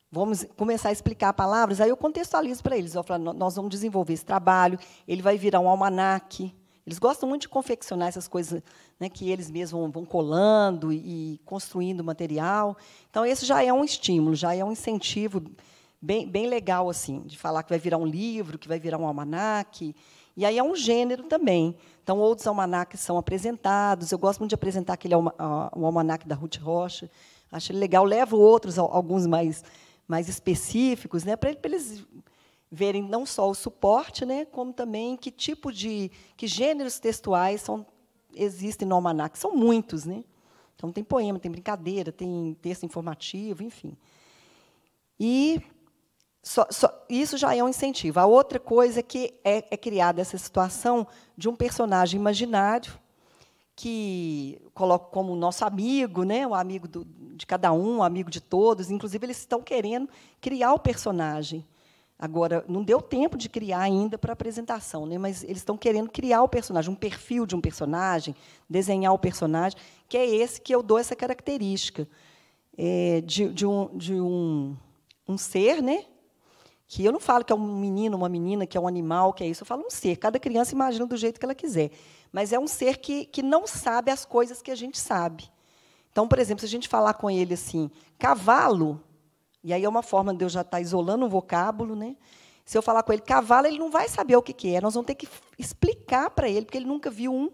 vamos começar a explicar palavras, aí eu contextualizo para eles, eu falo, nós vamos desenvolver esse trabalho, ele vai virar um almanaque. Eles gostam muito de confeccionar essas coisas, né, que eles mesmos vão colando e construindo material. Então, esse já é um estímulo, já é um incentivo bem legal, assim, de falar que vai virar um livro, que vai virar um almanaque. E aí é um gênero também. Então, outros almanaques são apresentados. Eu gosto muito de apresentar aquele almanaque da Ruth Rocha. Acho ele legal. Levo outros, alguns mais específicos, né, para eles verem não só o suporte, né, como também que gêneros textuais existem no almanaque. São muitos, né? Então, tem poema, tem brincadeira, tem texto informativo, enfim. E... isso já é um incentivo. A outra coisa que é criada essa situação de um personagem imaginário que coloco como nosso amigo, né, o amigo de cada um, o amigo de todos. Inclusive, eles estão querendo criar o personagem. Agora, não deu tempo de criar ainda para a apresentação, né, mas eles estão querendo criar o personagem, um perfil de um personagem, desenhar o personagem, que é esse que eu dou essa característica de um ser, né? Que eu não falo que é um menino, uma menina, que é um animal, que é isso. Eu falo um ser. Cada criança imagina do jeito que ela quiser. Mas é um ser que não sabe as coisas que a gente sabe. Então, por exemplo, se a gente falar com ele assim, cavalo, e aí é uma forma de eu já estar isolando um vocábulo, né? Se eu falar com ele cavalo, ele não vai saber o que é. Nós vamos ter que explicar para ele, porque ele nunca viu um.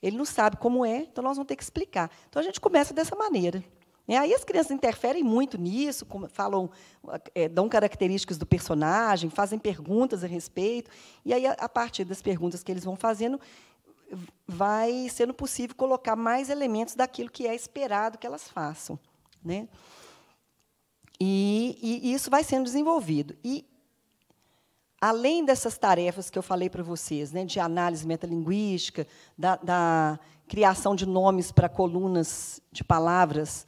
Ele não sabe como é, então nós vamos ter que explicar. Então, a gente começa dessa maneira. Aí as crianças interferem muito nisso, falam, dão características do personagem, fazem perguntas a respeito, e aí, a partir das perguntas que eles vão fazendo, vai sendo possível colocar mais elementos daquilo que é esperado que elas façam, né? E isso vai sendo desenvolvido. E, além dessas tarefas que eu falei para vocês, né, de análise metalinguística, da criação de nomes para colunas de palavras,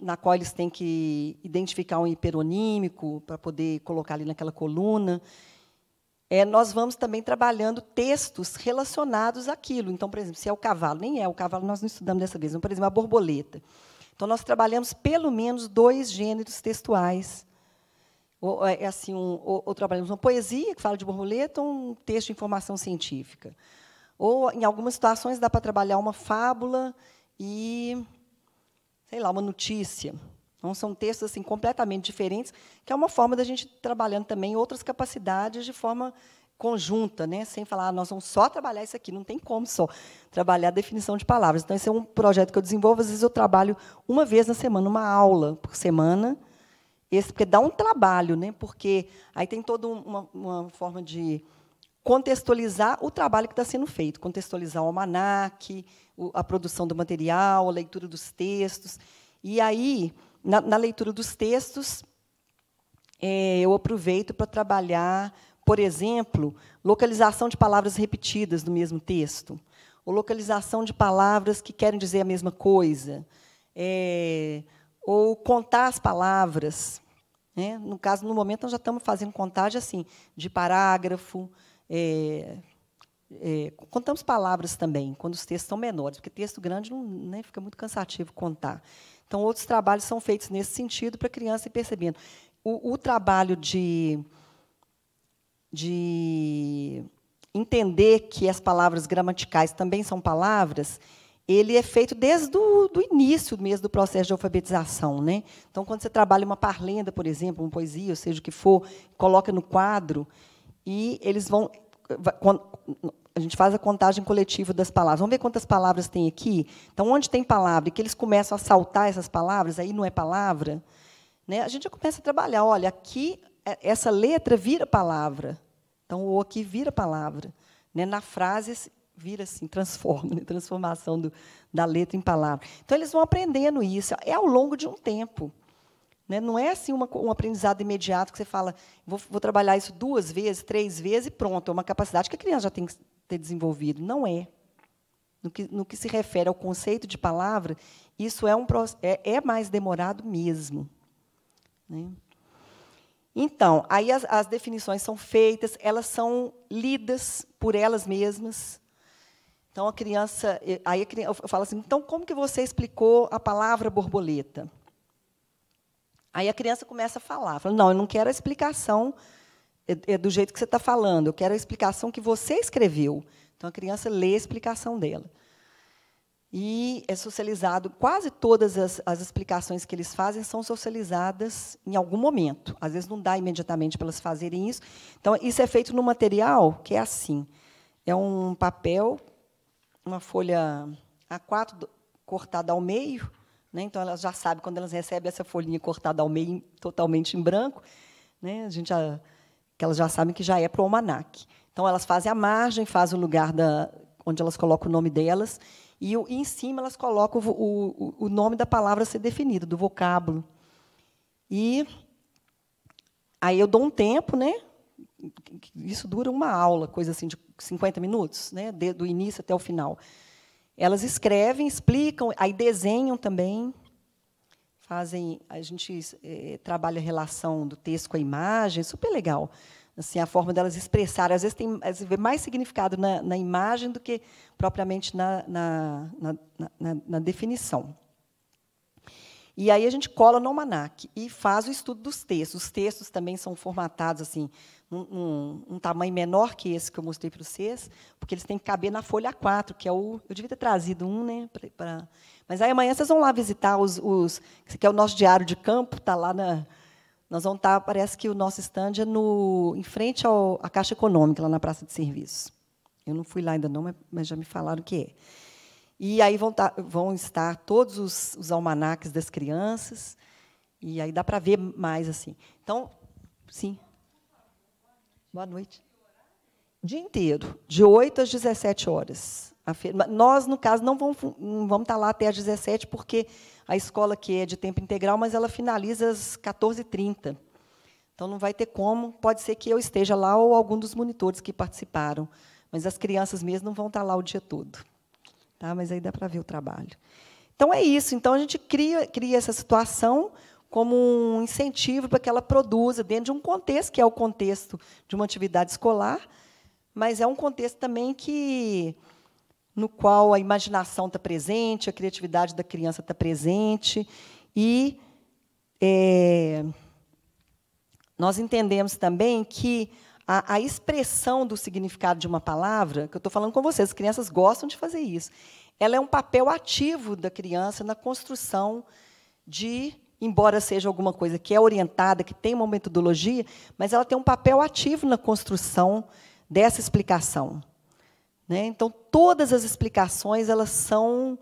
na qual eles têm que identificar um hiperonímico para poder colocar ali naquela coluna. Nós vamos também trabalhando textos relacionados àquilo. Então, por exemplo, se é o cavalo, nem é o cavalo, nós não estudamos dessa vez, mas, por exemplo, a borboleta. Então, nós trabalhamos pelo menos 2 gêneros textuais. Ou trabalhamos uma poesia que fala de borboleta ou um texto de informação científica. Ou, em algumas situações, dá para trabalhar uma fábula e... sei lá, uma notícia. Então, são textos assim, completamente diferentes, que é uma forma da gente trabalhando também outras capacidades de forma conjunta, né? Sem falar, nós vamos só trabalhar isso aqui, não tem como só trabalhar a definição de palavras. Então, esse é um projeto que eu desenvolvo. Às vezes, eu trabalho uma vez na semana, uma aula por semana, porque dá um trabalho, né? Porque aí tem toda uma forma de contextualizar o trabalho que está sendo feito, contextualizar o almanaque, a produção do material, a leitura dos textos. E aí, na leitura dos textos, eu aproveito para trabalhar, por exemplo, localização de palavras repetidas no mesmo texto, ou localização de palavras que querem dizer a mesma coisa, ou contar as palavras. Né? No caso, no momento, nós já estamos fazendo contagem assim, de parágrafo. Contamos palavras também, quando os textos são menores, porque texto grande não, né, fica muito cansativo contar. Então, outros trabalhos são feitos nesse sentido para a criança ir percebendo. O trabalho de entender que as palavras gramaticais também são palavras, ele é feito desde o do início mesmo do processo de alfabetização. Né? Então, quando você trabalha uma parlenda, por exemplo, uma poesia, ou seja o que for, coloca no quadro, e eles vão... A gente faz a contagem coletiva das palavras. Vamos ver quantas palavras tem aqui? Então, onde tem palavra? E que eles começam a saltar essas palavras, aí não é palavra. Né? A gente já começa a trabalhar. Olha, aqui, essa letra vira palavra. Então, o aqui vira palavra. Né? Na frase, vira assim, transforma, né? Transformação da letra em palavra. Então, eles vão aprendendo isso. É ao longo de um tempo. Né? Não é assim um aprendizado imediato que você fala, vou trabalhar isso 2 vezes, 3 vezes e pronto, é uma capacidade que a criança já tem que ter desenvolvido. Não é. No que se refere ao conceito de palavra, isso é mais demorado mesmo. Né? Então, aí as definições são feitas, elas são lidas por elas mesmas. Então, a criança... Aí eu falo assim, então, como que você explicou a palavra borboleta? Aí a criança começa a falar. Fala, não, eu não quero a explicação do jeito que você está falando, eu quero a explicação que você escreveu. Então, a criança lê a explicação dela. E é socializado, quase todas as explicações que eles fazem são socializadas em algum momento. Às vezes, não dá imediatamente para elas fazerem isso. Então, isso é feito no material, que é assim. É um papel, uma folha A4 cortada ao meio. Então, elas já sabem, quando elas recebem essa folhinha cortada ao meio, totalmente em branco, né, que elas já sabem que já é para o almanaque. Então, elas fazem a margem, fazem o lugar onde elas colocam o nome delas, e em cima elas colocam o nome da palavra a ser definida, do vocábulo. E aí eu dou um tempo, né? Isso dura uma aula, coisa assim de 50 minutos, né, do início até o final. Elas escrevem, explicam, aí desenham também, fazem. A gente trabalha a relação do texto com a imagem, super legal. Assim, a forma delas expressarem. Às vezes tem mais significado na imagem do que propriamente na definição. E aí a gente cola no almanaque e faz o estudo dos textos. Os textos também são formatados assim, um tamanho menor que esse que eu mostrei para vocês, porque eles têm que caber na folha A4, que é o... Eu devia ter trazido um, né? Mas aí amanhã vocês vão lá visitar os... que é o nosso diário de campo, está lá na... Nós vamos estar... Parece que o nosso stand é em frente à Caixa Econômica, lá na Praça de Serviços. Eu não fui lá ainda não, mas já me falaram que é. E aí vão estar todos os almanaques das crianças, e aí dá para ver mais assim. Então, sim. Boa noite. Dia inteiro, de 8 às 17 horas. Nós, no caso, não vamos estar lá até às 17, porque a escola que é de tempo integral, mas ela finaliza às 14h30. Então, não vai ter como. Pode ser que eu esteja lá ou algum dos monitores que participaram, mas as crianças mesmo não vão estar lá o dia todo. Tá, mas aí dá para ver o trabalho. Então, é isso. Então, a gente cria essa situação como um incentivo para que ela produza dentro de um contexto, que é o contexto de uma atividade escolar, mas é um contexto também no qual a imaginação está presente, a criatividade da criança está presente. E nós entendemos também que a expressão do significado de uma palavra, que eu estou falando com vocês, as crianças gostam de fazer isso, ela é um papel ativo da criança na construção de, embora seja alguma coisa que é orientada, que tem uma metodologia, mas ela tem um papel ativo na construção dessa explicação. Né? Então, todas as explicações elas são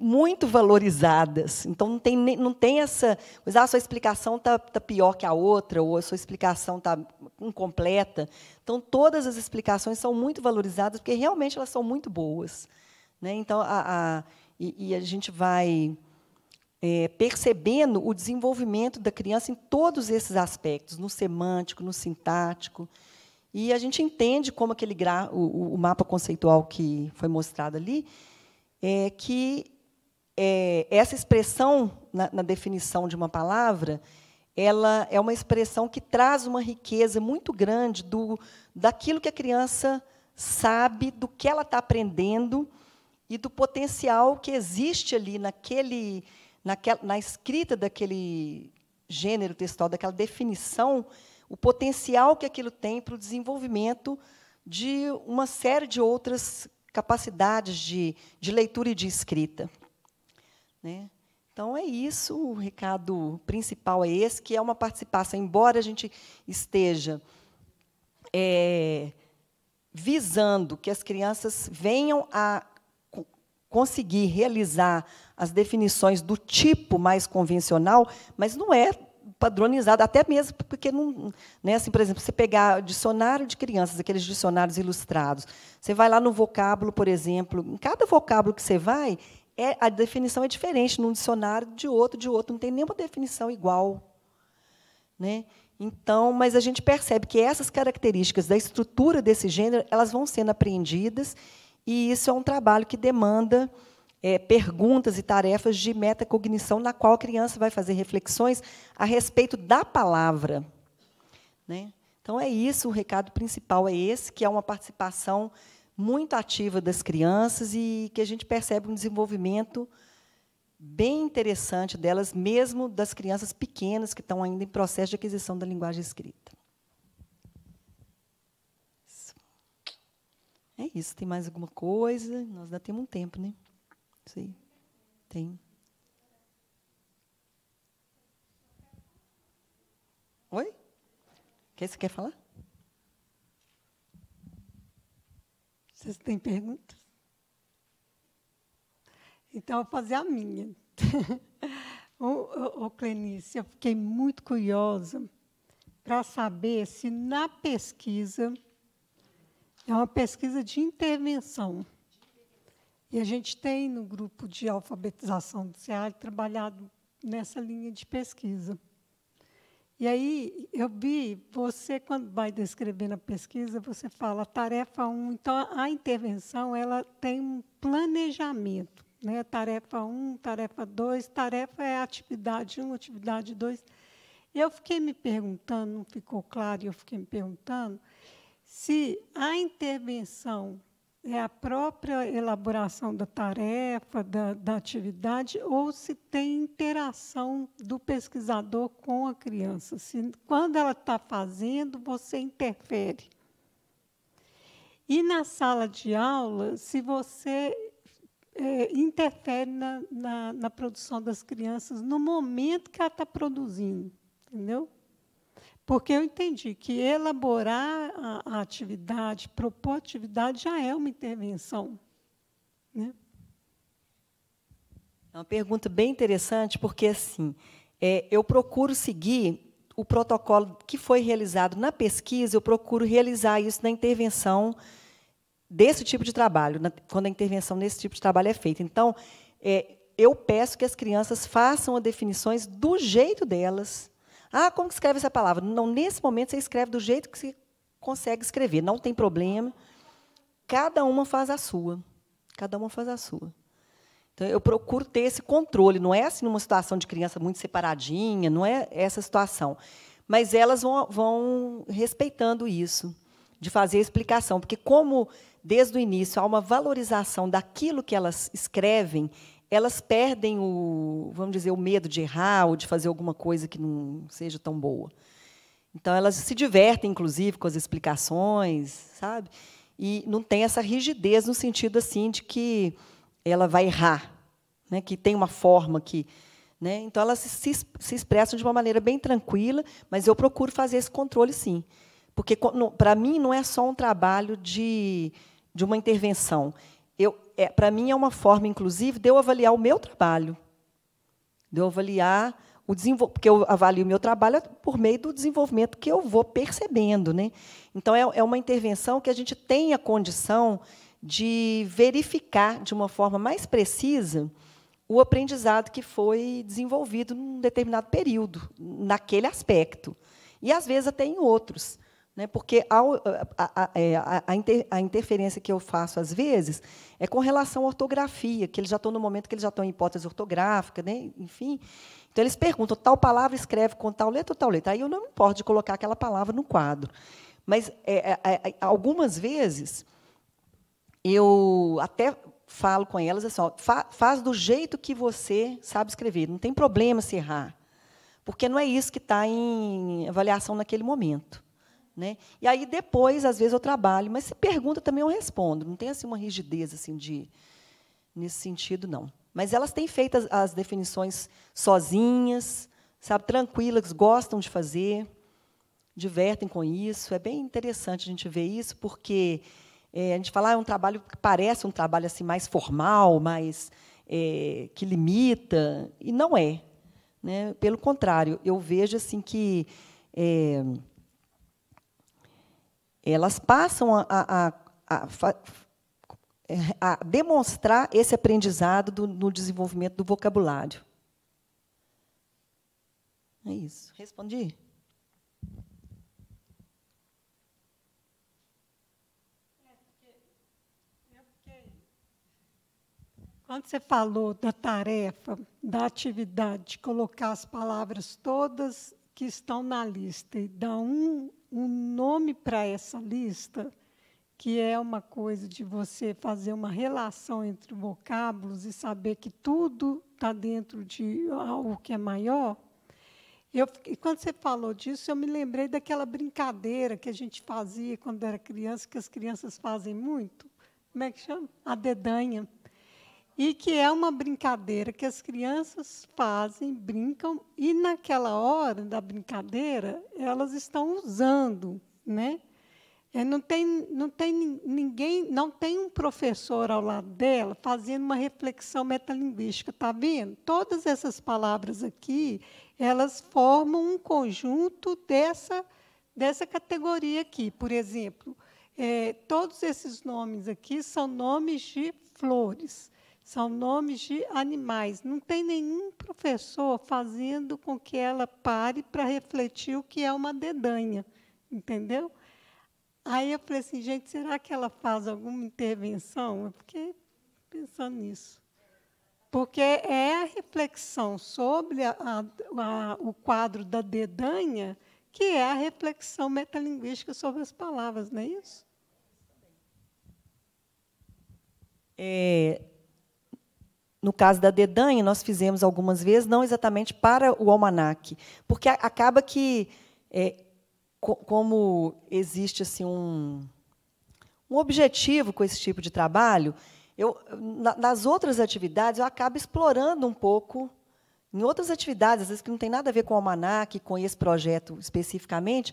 muito valorizadas. Então, não tem essa... Mas, a sua explicação está pior que a outra, ou a sua explicação está incompleta. Então, todas as explicações são muito valorizadas, porque, realmente, elas são muito boas. Né? Então, a gente vai percebendo o desenvolvimento da criança em todos esses aspectos, no semântico, no sintático. E a gente entende como aquele o mapa conceitual que foi mostrado ali, que essa expressão, na definição de uma palavra, ela é uma expressão que traz uma riqueza muito grande daquilo que a criança sabe, do que ela está aprendendo e do potencial que existe ali na escrita daquele gênero textual, daquela definição, o potencial que aquilo tem para o desenvolvimento de uma série de outras capacidades de leitura e de escrita, né? Então, é isso, o recado principal é esse, que é uma participação, embora a gente esteja visando que as crianças venham a conseguir realizar as definições do tipo mais convencional, mas não é padronizado, até mesmo porque, não, né, assim, por exemplo, você pegar dicionário de crianças, aqueles dicionários ilustrados, você vai lá no vocábulo, por exemplo, em cada vocábulo que você vai, a definição é diferente num dicionário de outro, não tem nenhuma definição igual, né? Então, mas a gente percebe que essas características da estrutura desse gênero, elas vão sendo apreendidas, e isso é um trabalho que demanda perguntas e tarefas de metacognição, na qual a criança vai fazer reflexões a respeito da palavra, né? Então, é isso, o recado principal é esse, que é uma participação muito ativa das crianças e que a gente percebe um desenvolvimento bem interessante delas, mesmo das crianças pequenas que estão ainda em processo de aquisição da linguagem escrita. Isso. É isso. Tem mais alguma coisa? Nós ainda temos um tempo, né? Isso aí. Tem. Oi? Você quer falar? Vocês têm perguntas? Então, eu vou fazer a minha. Ô, Clenice, eu fiquei muito curiosa para saber se, na pesquisa, é uma pesquisa de intervenção. E a gente tem, no grupo de alfabetização do SEAD, trabalhado nessa linha de pesquisa. E aí, eu vi, você, quando vai descrever na pesquisa, você fala tarefa 1. Então, a intervenção ela tem um planejamento, né? Tarefa 1, tarefa 2, tarefa é atividade 1, atividade 2. Eu fiquei me perguntando, não ficou claro, eu fiquei me perguntando, se a intervenção é a própria elaboração da tarefa, da atividade, ou se tem interação do pesquisador com a criança. Se, quando ela está fazendo, você interfere. E, na sala de aula, se você interfere na produção das crianças no momento que ela está produzindo, entendeu? Porque eu entendi que elaborar a atividade, propor atividade, já é uma intervenção, né? É uma pergunta bem interessante, porque assim, eu procuro seguir o protocolo que foi realizado na pesquisa, eu procuro realizar isso na intervenção desse tipo de trabalho, quando a intervenção nesse tipo de trabalho é feita. Então, eu peço que as crianças façam as definições do jeito delas. Ah, como que escreve essa palavra? Não, nesse momento, você escreve do jeito que você consegue escrever, não tem problema. Cada uma faz a sua. Cada uma faz a sua. Então, eu procuro ter esse controle. Não é assim numa situação de criança muito separadinha, não é essa situação. Mas elas vão respeitando isso, de fazer a explicação. Porque, como desde o início há uma valorização daquilo que elas escrevem, elas perdem o, vamos dizer, o medo de errar ou de fazer alguma coisa que não seja tão boa. Então, elas se divertem, inclusive, com as explicações, sabe? E não tem essa rigidez no sentido assim de que ela vai errar, né? Que tem uma forma que, né? Então, elas se expressam de uma maneira bem tranquila, mas eu procuro fazer esse controle, sim. Porque, para mim, não é só um trabalho de uma intervenção. Para mim, é uma forma, inclusive, de eu avaliar o meu trabalho, de eu avaliar o desenvolvimento, porque eu avalio o meu trabalho por meio do desenvolvimento que eu vou percebendo, né? Então, é uma intervenção que a gente tem a condição de verificar de uma forma mais precisa o aprendizado que foi desenvolvido num determinado período, naquele aspecto, e, às vezes, até em outros, né? Porque a interferência que eu faço, às vezes, é com relação à ortografia, que eles já estão no momento que eles já estão em hipótese ortográfica, né? Enfim. Então, eles perguntam, tal palavra escreve com tal letra ou tal letra? Aí eu não me importo de colocar aquela palavra no quadro. Mas, algumas vezes, eu até falo com elas assim, ó, faz do jeito que você sabe escrever, não tem problema se errar, porque não é isso que está em avaliação naquele momento, né? E aí, depois, às vezes, eu trabalho, mas se pergunta também eu respondo, não tem assim, uma rigidez assim, nesse sentido, não. Mas elas têm feito as definições sozinhas, sabe, tranquilas, gostam de fazer, divertem com isso. É bem interessante a gente ver isso, porque a gente fala é um trabalho que parece um trabalho assim mais formal, mais que limita, e não é, né? Pelo contrário, eu vejo assim que elas passam a demonstrar esse aprendizado no desenvolvimento do vocabulário. É isso. Respondi? Quando você falou da tarefa, da atividade, de colocar as palavras todas que estão na lista e dar um nome para essa lista, que é uma coisa de você fazer uma relação entre vocábulos e saber que tudo está dentro de algo que é maior. E quando você falou disso, eu me lembrei daquela brincadeira que a gente fazia quando era criança, que as crianças fazem muito. Como é que chama? A dedanha. E que é uma brincadeira que as crianças fazem, brincam, e, naquela hora da brincadeira, elas estão usando, né? Não tem um professor ao lado dela fazendo uma reflexão metalinguística, tá vendo? Todas essas palavras aqui, elas formam um conjunto dessa categoria aqui. Por exemplo, todos esses nomes aqui são nomes de flores, são nomes de animais. Não tem nenhum professor fazendo com que ela pare para refletir o que é uma dedanha, entendeu? Aí eu falei assim, gente, será que ela faz alguma intervenção? Eu fiquei pensando nisso. Porque é a reflexão sobre o quadro da dedanha que é a reflexão metalinguística sobre as palavras, não é isso? No caso da dedanha, nós fizemos algumas vezes, não exatamente para o almanaque, porque acaba que, como existe assim, um objetivo com esse tipo de trabalho, nas outras atividades, eu acabo explorando um pouco, em outras atividades, às vezes que não tem nada a ver com o almanaque, com esse projeto especificamente,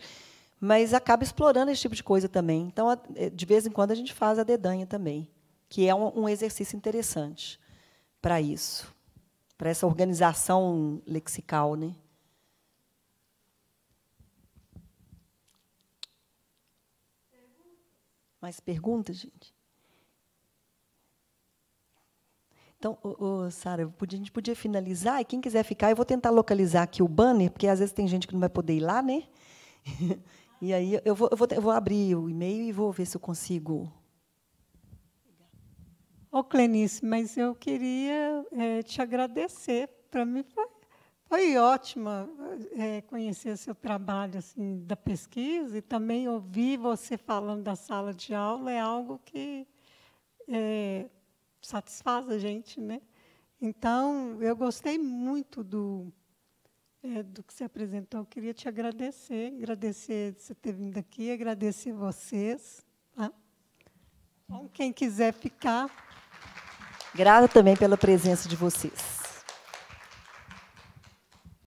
mas acaba explorando esse tipo de coisa também. Então, de vez em quando, a gente faz a dedanha também, que é um exercício interessante para isso, para essa organização lexical, né? Mais perguntas, gente? Então, Sara, a gente podia finalizar, e quem quiser ficar, eu vou tentar localizar aqui o banner, porque às vezes tem gente que não vai poder ir lá, né? E aí eu vou abrir o e-mail e vou ver se eu consigo. Ô, Clenice, mas eu queria te agradecer. Para mim foi ótimo conhecer seu trabalho assim, da pesquisa, e também ouvir você falando da sala de aula é algo que satisfaz a gente, né? Então, eu gostei muito do que você apresentou. Eu queria te agradecer, agradecer de você ter vindo aqui, agradecer vocês. Tá? Bom, quem quiser ficar... Grata também pela presença de vocês.